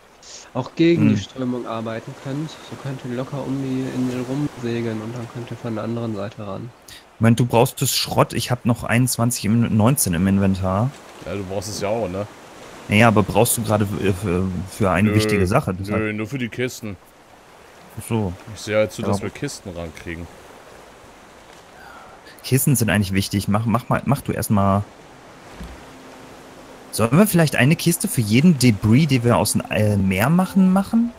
auch gegen mhm. die Strömung arbeiten könnt. So könnt ihr locker um die Insel rumsegeln und dann könnt ihr von der anderen Seite ran. Moment, du brauchst das Schrott, ich habe noch einundzwanzig, neunzehn im Inventar. Ja, du brauchst es ja auch, ne? Naja, aber brauchst du gerade für, für eine nö, wichtige Sache? Das nö, hat... nur für die Kisten. Ach so. Ich sehe halt zu, ja, dass wir Kisten rankriegen. Kisten sind eigentlich wichtig. Mach, mach, mal, mach du erstmal. Sollen wir vielleicht eine Kiste für jeden Debris, den wir aus dem Meer machen, machen?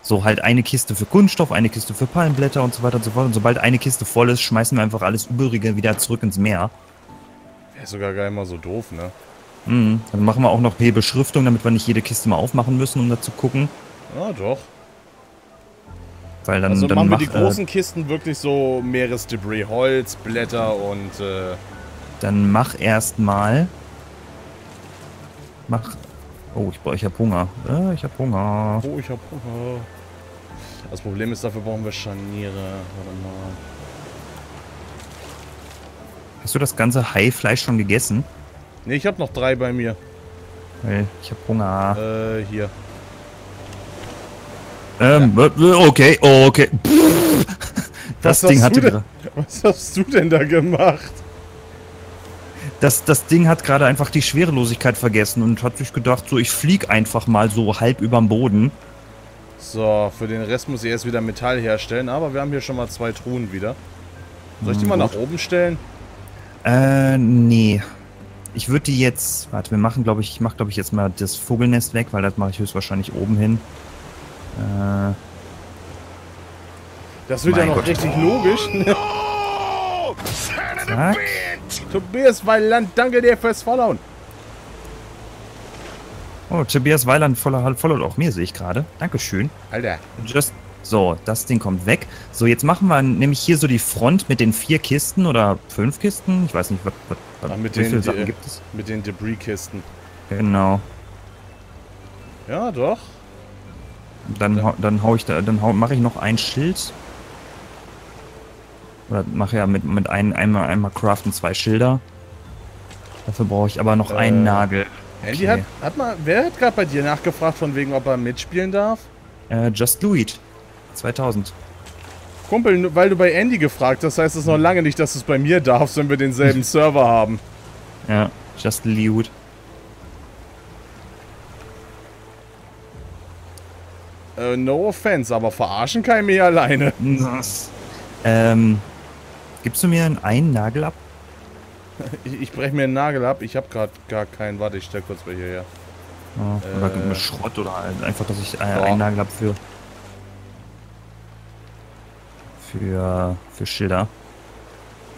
So, halt eine Kiste für Kunststoff, eine Kiste für Palmblätter und so weiter und so fort. Und sobald eine Kiste voll ist, schmeißen wir einfach alles Übrige wieder zurück ins Meer. Wäre sogar gar nicht mal so doof, ne? Mhm. Dann machen wir auch noch P-Beschriftung, damit wir nicht jede Kiste mal aufmachen müssen, um da zu gucken. Ja, doch. Weil dann, also dann machen wir mach, die großen äh, Kisten wirklich so Meeresdebris, Holz, Blätter und... Äh dann mach erstmal... Mach... Oh, ich, ich hab Hunger. Äh, ich hab Hunger. Oh, ich hab Hunger. Das Problem ist, dafür brauchen wir Scharniere. Warte mal. Hast du das ganze Haifleisch schon gegessen? Ne, ich hab noch drei bei mir. Ich hab Hunger. Äh, hier. Ähm, ja. okay, okay. Das Ding hatte gerade... Was hast du denn da gemacht? Das, das Ding hat gerade einfach die Schwerelosigkeit vergessen und hat sich gedacht, so ich flieg einfach mal so halb überm Boden. So, für den Rest muss ich erst wieder Metall herstellen, aber wir haben hier schon mal zwei Truhen wieder. Soll ich die mal nach oben stellen? Äh, nee. Ich würde die jetzt... Warte, wir machen, glaube ich, ich mache, glaube ich, jetzt mal das Vogelnest weg, weil das mache ich höchstwahrscheinlich oben hin. Äh... Das wird ja noch richtig logisch. Zack. Tobias Weiland, danke dir fürs Followen. Oh, Tobias Weiland followt auch mir, sehe ich gerade. Dankeschön. Alter. Just, so, das Ding kommt weg. So, jetzt machen wir nämlich hier so die Front mit den vier Kisten oder fünf Kisten. Ich weiß nicht, was, was Ach, mit wie den, viele Sachen gibt es? Mit den Debris-Kisten. Genau. Ja, doch. Dann, ja. dann hau ich da, dann mache ich noch ein Schild. Oder mache ja mit, mit einem einmal, einmal craften zwei Schilder. Dafür brauche ich aber noch äh, einen Nagel. Okay. Andy hat, hat mal, wer hat gerade bei dir nachgefragt, von wegen, ob er mitspielen darf? Äh, Just Do It. zweitausend. Kumpel, weil du bei Andy gefragt hast, heißt es noch lange nicht, dass du es bei mir darfst, wenn wir denselben Server haben. Ja, Just Do It. Äh, no offense, aber verarschen kann ich mich alleine. Nass. Ähm... Gibst du mir einen, einen Nagel ab? Ich, ich breche mir einen Nagel ab. Ich habe gerade gar keinen. Warte, ich stell kurz bei hier her. Ja, äh, oder mit Schrott oder einfach, dass ich einen, einen Nagel habe für, für... Für Schilder.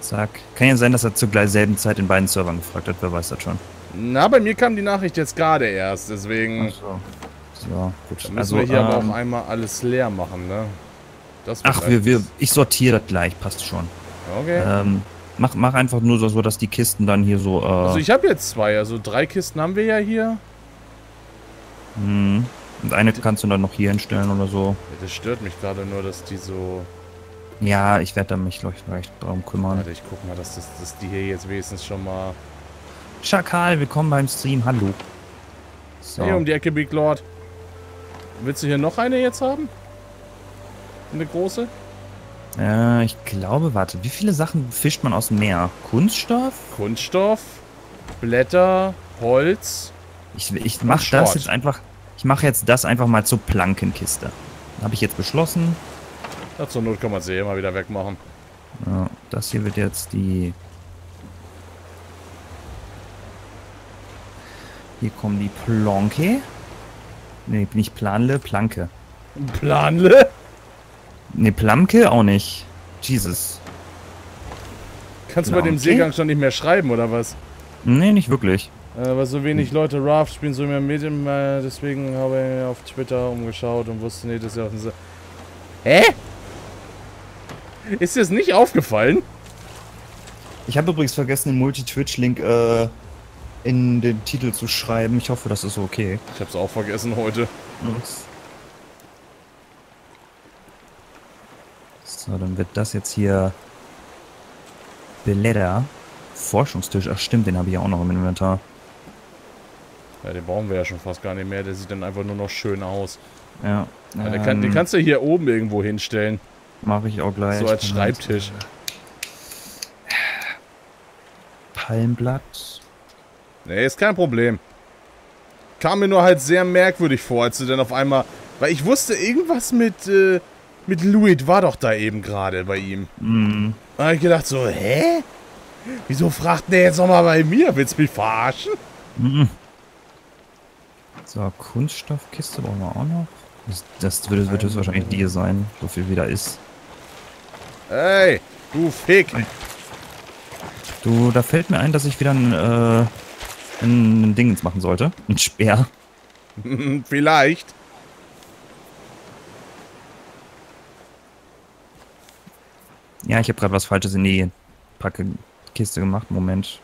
Zack. Kann ja sein, dass er zur selben Zeit in beiden Servern gefragt hat. Wer weiß das schon. Na, bei mir kam die Nachricht jetzt gerade erst. Deswegen... Ach so. So, gut. Dann müssen also, wir hier ähm, aber auch einmal alles leer machen, ne? Das Ach, wir, wir, ich sortiere das gleich, passt schon. Okay. Ähm, mach, mach einfach nur so, dass die Kisten dann hier so... Äh also ich habe jetzt zwei, also drei Kisten haben wir ja hier. Hm. Und eine kannst du dann noch hier hinstellen oder so. Das stört mich gerade nur, dass die so... Ja, ich werde mich vielleicht darum kümmern. Warte, ich guck mal, dass, das, dass die hier jetzt wenigstens schon mal... Schakal, willkommen beim Stream, hallo. So. Hier um die Ecke, Big Lord. Willst du hier noch eine jetzt haben? Eine große? Äh, ich glaube, warte, wie viele Sachen fischt man aus dem Meer? Kunststoff? Kunststoff, Blätter, Holz. Ich, ich mache das jetzt einfach... Ich mache jetzt das einfach mal zur Plankenkiste. Habe ich jetzt beschlossen. Ja, zur Not kann man sie hier mal wieder wegmachen. Ja, das hier wird jetzt die... Hier kommen die Planke. Ne, nicht Planle, Planke. Planle? Ne, Planke auch nicht. Jesus. Kannst Planke? Du bei dem Seegang schon nicht mehr schreiben, oder was? Ne, nicht wirklich. Weil so wenig Leute Raft spielen, so mehr Medien, deswegen habe ich auf Twitter umgeschaut und wusste nicht, dass ja auch so. Hä? Ist dir das nicht aufgefallen? Ich habe übrigens vergessen, den Multi-Twitch-Link äh, in den Titel zu schreiben. Ich hoffe, das ist okay. Ich habe es auch vergessen heute. Ups. So, dann wird das jetzt hier Blätter. Forschungstisch. Ach stimmt, den habe ich ja auch noch im Inventar. Ja, den brauchen wir ja schon fast gar nicht mehr. Der sieht dann einfach nur noch schön aus. Ja. ja ähm, den, kann, den kannst du hier oben irgendwo hinstellen. Mache ich auch gleich. So als Schreibtisch. Palmblatt. Nee, ist kein Problem. Kam mir nur halt sehr merkwürdig vor, als du dann auf einmal... Weil ich wusste, irgendwas mit... Äh, mit Luit war doch da eben gerade bei ihm. Mhm. Da habe ich gedacht so, hä? Wieso fragt der jetzt nochmal bei mir? Willst du mich verarschen? Mhm. So, Kunststoffkiste brauchen wir auch noch. Das, das würde, wird es wahrscheinlich dir sein, so viel wie da ist. Ey, du Fick! Du, da fällt mir ein, dass ich wieder ein, äh, ein, ein Dingens machen sollte. Ein Speer. Vielleicht. Ja, ich habe gerade was Falsches in die Packe Kiste gemacht. Moment.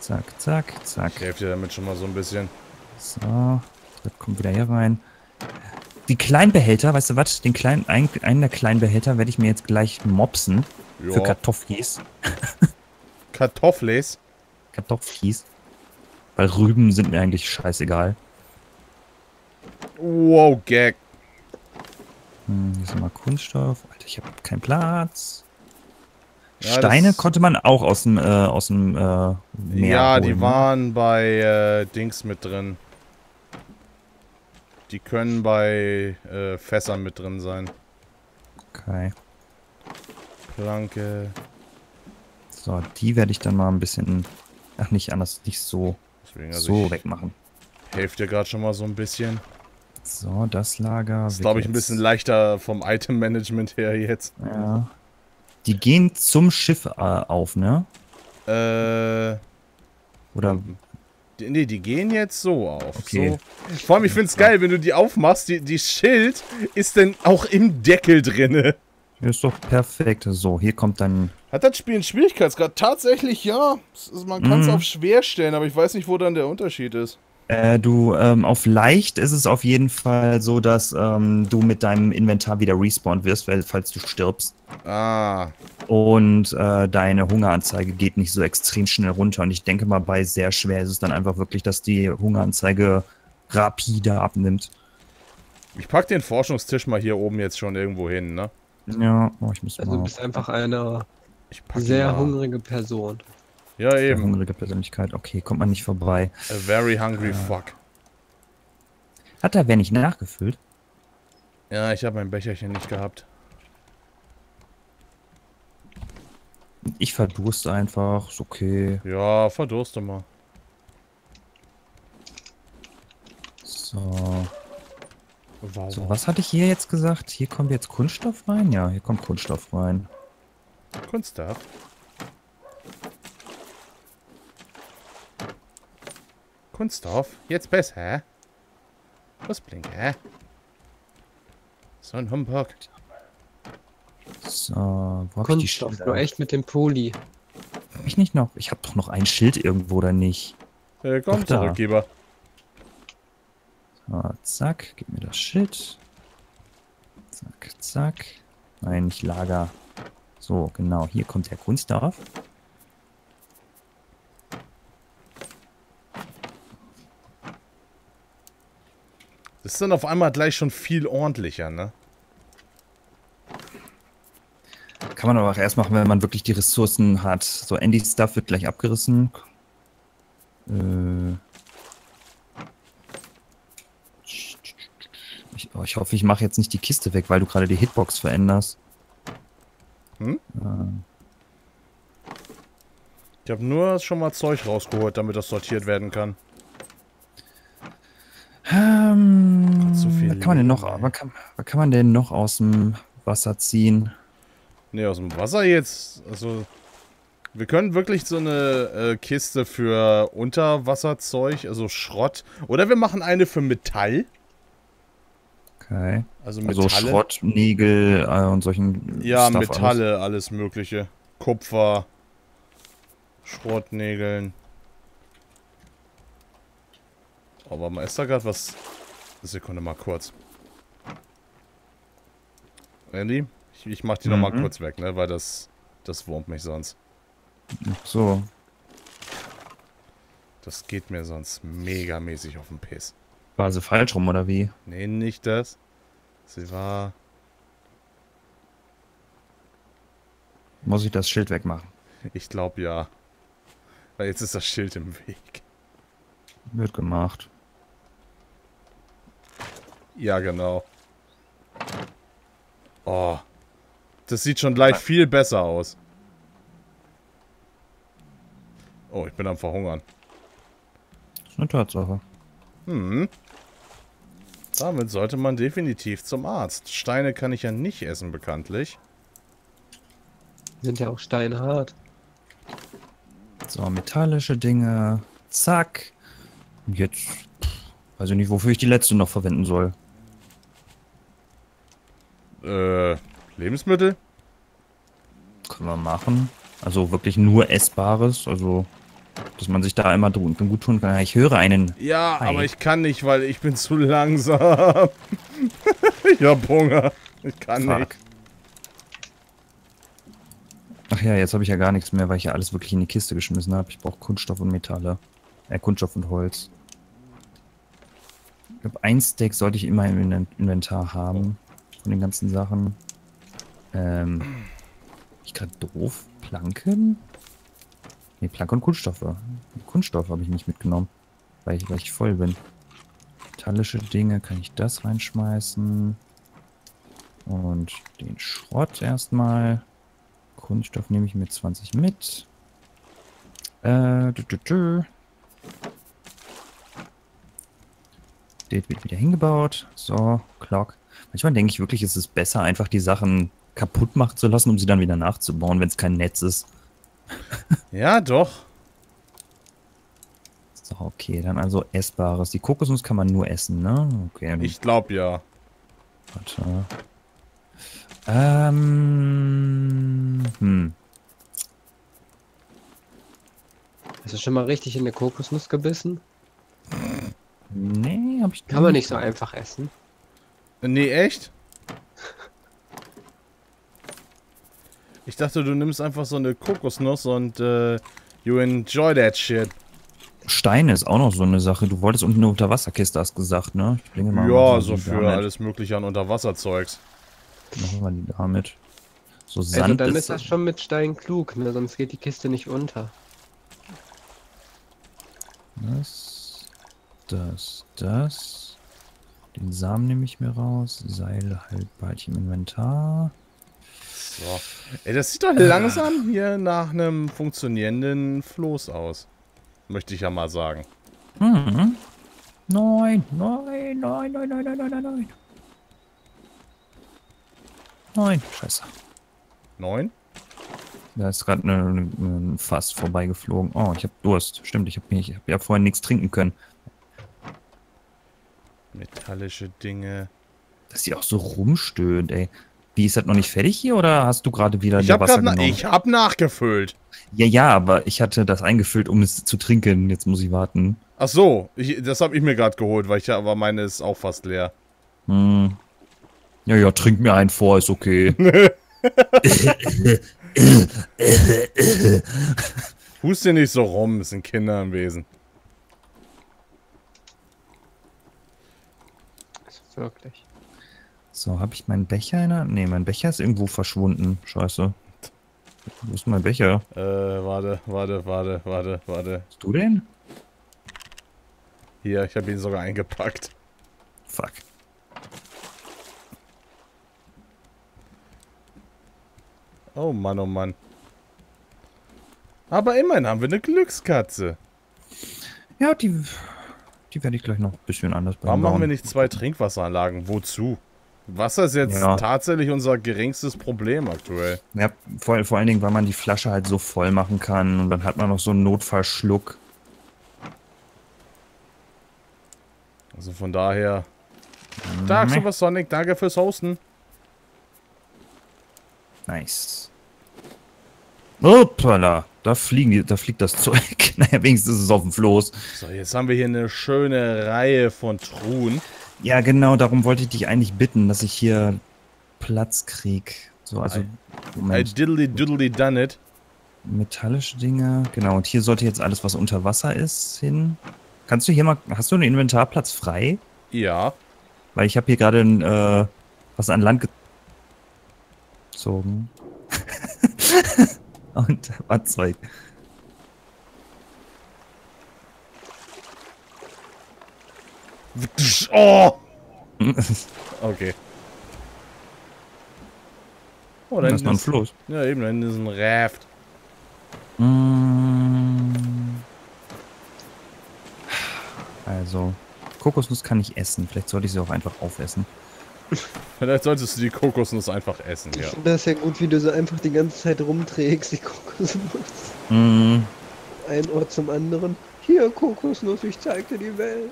Zack, zack, zack. Ich helfe dir damit schon mal so ein bisschen. So, das kommt wieder hier rein. Die Kleinbehälter, weißt du was? Den kleinen, ein, einen der Kleinbehälter werde ich mir jetzt gleich mopsen. Jo. Für Kartofflis. Kartofflis? Kartofflis. Weil Rüben sind mir eigentlich scheißegal. Wow, Gag. Hm, hier ist nochmal Kunststoff. Alter, ich habe keinen Platz. Ja, Steine konnte man auch aus dem, äh, aus dem äh, Meer Ja, holen. Die waren bei äh, Dings mit drin. Die können bei äh, Fässern mit drin sein. Okay. Planke. So, die werde ich dann mal ein bisschen... Ach, nicht anders, nicht so, Deswegen, also so wegmachen. Hilft dir gerade schon mal so ein bisschen. So, das Lager... Das ist, glaube ich, ein bisschen leichter vom Item-Management her jetzt. Ja. Die gehen zum Schiff äh, auf, ne? Äh. Oder? Die, nee, die gehen jetzt so auf. Okay. So. Vor allem, ich find's geil, wenn du die aufmachst, die, die Schild ist dann auch im Deckel drinne. Ist doch perfekt. So, hier kommt dann... Hat das Spiel einen Schwierigkeitsgrad? Tatsächlich, ja. Also, man kann es mm. auf schwer stellen, aber ich weiß nicht, wo dann der Unterschied ist. Äh, du, ähm, auf leicht ist es auf jeden Fall so, dass ähm, du mit deinem Inventar wieder respawned wirst, weil, falls du stirbst. Ah. Und äh, deine Hungeranzeige geht nicht so extrem schnell runter. Und ich denke mal, bei sehr schwer ist es dann einfach wirklich, dass die Hungeranzeige rapide abnimmt. Ich pack den Forschungstisch mal hier oben jetzt schon irgendwo hin, ne? Ja, oh, ich muss Also mal du bist einfach eine sehr hungrige Person. Ja, eben. Hungrige Persönlichkeit. Okay, kommt man nicht vorbei. A very hungry äh. fuck. Hat da wer nicht nachgefüllt? Ja, ich habe mein Becherchen nicht gehabt. Ich verdurste einfach. Ist okay. Ja, verdurste mal. So. Wow. So, was hatte ich hier jetzt gesagt? Hier kommt jetzt Kunststoff rein? Ja, hier kommt Kunststoff rein. Kunststoff? Kunststoff, jetzt besser. Was blinkt, hä? So ein Humbug. So, wo hab ich die Schilder? Nur echt mit dem Poli. Hab ich nicht noch? Ich hab doch noch ein Schild irgendwo, oder nicht? Äh, komm zurück, Geber. So, zack, gib mir das Schild. Zack, zack. Nein, nicht Lager. So, genau, hier kommt der Kunstdorf. Das ist dann auf einmal gleich schon viel ordentlicher, ne? Kann man aber auch erst machen, wenn man wirklich die Ressourcen hat. So, Andy's Stuff wird gleich abgerissen. Äh ich, oh, ich hoffe, ich mache jetzt nicht die Kiste weg, weil du gerade die Hitbox veränderst. Hm? Äh ich habe nur schon mal Zeug rausgeholt, damit das sortiert werden kann. Ähm, so viel was, kann man denn noch, was, kann, was kann man denn noch aus dem Wasser ziehen? Ne, aus dem Wasser jetzt. Also, wir können wirklich so eine äh, Kiste für Unterwasserzeug, also Schrott. Oder wir machen eine für Metall. Okay. Also, also Schrott, Nägel äh, und solchen. Ja, Stuff, Metalle, alles. alles Mögliche. Kupfer, Schrottnägeln. Aber mal ist da gerade was. Sekunde mal kurz. Andy, ich, ich mach die mhm. nochmal kurz weg, ne? Weil das. Das wurmt mich sonst. Ach so. Das geht mir sonst megamäßig auf den Piss. War sie falsch rum oder wie? Nee, nicht das. Sie war. Muss ich das Schild wegmachen? Ich glaube ja. Weil jetzt ist das Schild im Weg. Wird gemacht. Ja, genau. Oh. Das sieht schon gleich viel besser aus. Oh, ich bin am Verhungern. Das ist eine Tatsache. Hm. Damit sollte man definitiv zum Arzt. Steine kann ich ja nicht essen, bekanntlich. Sind ja auch steinhart. So, metallische Dinge. Zack. Jetzt weiß ich nicht, wofür ich die letzte noch verwenden soll. Äh, Lebensmittel? Können wir machen. Also wirklich nur Essbares, also dass man sich da einmal drum gut tun kann. Ich höre einen. Ja, Hi. aber ich kann nicht, weil ich bin zu langsam. Ich hab Hunger. Ich kann Fuck. nicht. Ach ja, jetzt habe ich ja gar nichts mehr, weil ich ja alles wirklich in die Kiste geschmissen habe. Ich brauche Kunststoff und Metalle. Äh, Kunststoff und Holz. Ich glaube, ein Stack sollte ich immer im Inventar haben. Von den ganzen Sachen. Ähm. Bin ich gerade doof? Planken? Ne, Planken und Kunststoffe. Kunststoff habe ich nicht mitgenommen. Weil ich, weil ich voll bin. Metallische Dinge, kann ich das reinschmeißen. Und den Schrott erstmal. Kunststoff nehme ich mit zwanzig mit. Äh, dü, dü, dü. Der wird wieder hingebaut. So, Clock. Manchmal denke ich wirklich, es ist besser, einfach die Sachen kaputt machen zu lassen, um sie dann wieder nachzubauen, wenn es kein Netz ist. Ja, doch. So, okay, dann also Essbares. Die Kokosnuss kann man nur essen, ne? Okay. Ich glaube ja. Warte. Ähm. Hm. Hast du schon mal richtig in der Kokosnuss gebissen? Nee, hab ich. Kann man nicht so einfach essen. Nee, echt? Ich dachte, du nimmst einfach so eine Kokosnuss und äh, you enjoy that shit. Steine ist auch noch so eine Sache. Du wolltest unten eine Unterwasserkiste, hast gesagt, ne? Ich bringe mal ja, so für alles mögliche an Unterwasserzeugs. Machen wir die damit. So Sand. Also dann ist das schon mit Stein klug, ne? Sonst geht die Kiste nicht unter. Was? Das, das. Den Samen nehme ich mir raus. Seile, Haltbartchen im Inventar. So. Ey, das sieht doch äh. langsam hier nach einem funktionierenden Floß aus. Möchte ich ja mal sagen. Mhm. Nein, nein, nein, nein, nein, nein, nein, nein, nein. Nein, scheiße. Neun? Da ist gerade ein Fass vorbeigeflogen. Oh, ich habe Durst. Stimmt, ich habe ich hab ja vorhin nichts trinken können. Metallische Dinge. Dass die auch so rumstöhnt, ey. Wie, ist das noch nicht fertig hier oder hast du gerade wieder ich hab Wasser genommen? Ich habe nachgefüllt. Ja, ja, aber ich hatte das eingefüllt, um es zu trinken. Jetzt muss ich warten. Ach so, ich, das habe ich mir gerade geholt, weil ich ja, aber meine ist auch fast leer. Hm. Ja, ja, trink mir einen vor, ist okay. Hust dir nicht so rum, das sind Kinder am Wesen. Wirklich. So, habe ich meinen Becher in der... Ne, mein Becher ist irgendwo verschwunden. Scheiße. Wo ist mein Becher? Äh, warte, warte, warte, warte, warte. Hast du den? Hier, ich habe ihn sogar eingepackt. Fuck. Oh Mann, oh Mann. Aber immerhin haben wir eine Glückskatze. Ja, die... Die werde ich gleich noch ein bisschen anders bauen. Warum machen wir nicht zwei Trinkwasseranlagen? Wozu? Wasser ist jetzt ja. tatsächlich unser geringstes Problem aktuell. Ja, vor, vor allen Dingen, weil man die Flasche halt so voll machen kann und dann hat man noch so einen Notfallschluck. Also von daher... Mhm. Tag, Super Sonic, danke fürs Hosten. Nice. Hoppala, da, fliegen die, da fliegt das Zeug. Naja, wenigstens ist es auf dem Floß. So, jetzt haben wir hier eine schöne Reihe von Truhen. Ja, genau, darum wollte ich dich eigentlich bitten, dass ich hier Platz kriege. So, also, I, Moment. I diddly diddly done it. Metallische Dinge, genau. Und hier sollte jetzt alles, was unter Wasser ist, hin. Kannst du hier mal, hast du einen Inventarplatz frei? Ja. Weil ich habe hier gerade äh, was an Land gezogen. Und was Zeug. Oh! Okay. Oh, da ist noch ein Floß. Ja, eben, da hinten ist ein Raft. Also, Kokosnuss kann ich essen. Vielleicht sollte ich sie auch einfach aufessen. Vielleicht solltest du die Kokosnuss einfach essen, ja. Ich finde das ja gut, wie du sie einfach die ganze Zeit rumträgst, die Kokosnuss. Mm. Ein Ort zum anderen. Hier, Kokosnuss, ich zeig dir die Welt.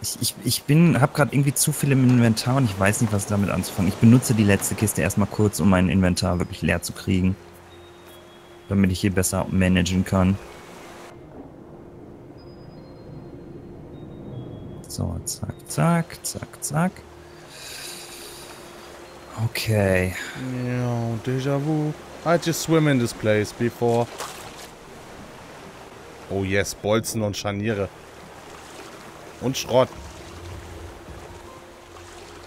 Ich, ich, ich bin, hab gerade irgendwie zu viel im Inventar und ich weiß nicht, was damit anzufangen. Ich benutze die letzte Kiste erstmal kurz, um mein Inventar wirklich leer zu kriegen. Damit ich hier besser managen kann. So, zack, zack, zack, zack. Okay. Yeah, déjà vu. I just swim in this place before. Oh yes, Bolzen und Scharniere. Und Schrott.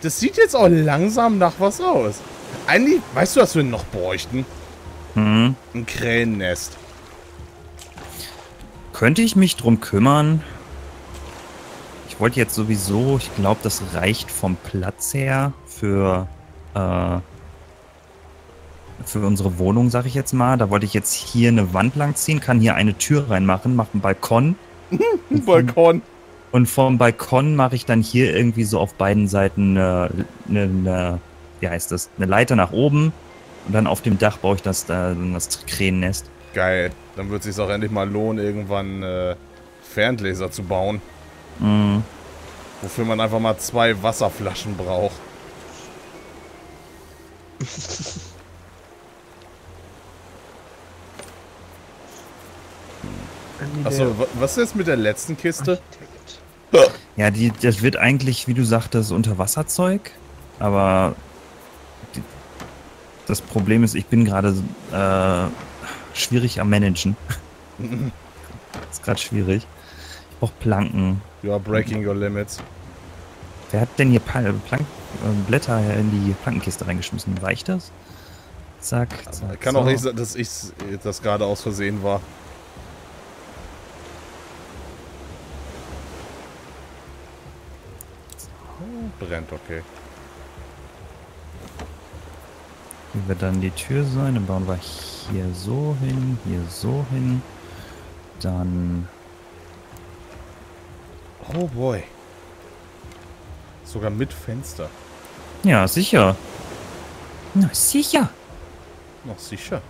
Das sieht jetzt auch langsam nach was aus. Eigentlich, weißt du, was wir noch bräuchten? Mhm. Ein Krähennest. Könnte ich mich drum kümmern? Ich wollte jetzt sowieso, ich glaube, das reicht vom Platz her für... für unsere Wohnung, sag ich jetzt mal. Da wollte ich jetzt hier eine Wand lang ziehen, kann hier eine Tür reinmachen, mache einen Balkon. Balkon. Und vom Balkon mache ich dann hier irgendwie so auf beiden Seiten eine, eine, eine, wie heißt das, eine Leiter nach oben. Und dann auf dem Dach baue ich das, das Krähennest. Geil. Dann wird es sich auch endlich mal lohnen, irgendwann äh, Ferngläser zu bauen. Mm. Wofür man einfach mal zwei Wasserflaschen braucht. Achso, was ist jetzt mit der letzten Kiste? Ja, die, das wird eigentlich, wie du sagtest, Unterwasserzeug. Aber die, das Problem ist, ich bin gerade äh, schwierig am Managen. Ist gerade schwierig. Ich brauche Planken. You are breaking your limits. Wer hat denn hier Planken? Blätter in die Plankenkiste reingeschmissen. Reicht das? Zack, zack. Ich kann auch nicht sagen, dass ich das gerade aus Versehen war. Brennt, okay. Hier wird dann die Tür sein. Dann bauen wir hier so hin, hier so hin. Dann... Oh boy. Sogar mit Fenster. Ja, sicher. Na, sicher. Noch sicher.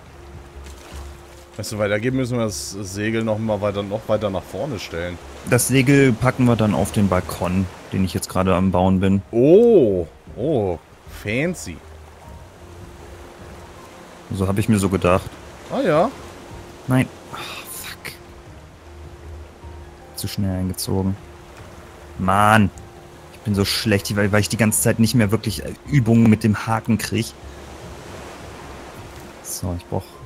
Weißt du, weitergeben müssen wir das Segel noch mal weiter, noch weiter nach vorne stellen. Das Segel packen wir dann auf den Balkon, den ich jetzt gerade am Bauen bin. Oh, oh, fancy. So habe ich mir so gedacht. Ah ja. Nein. Oh, fuck. Zu schnell eingezogen. Mann. Ich bin so schlecht, weil, weil ich die ganze Zeit nicht mehr wirklich Übungen mit dem Haken kriege. So, ich brauche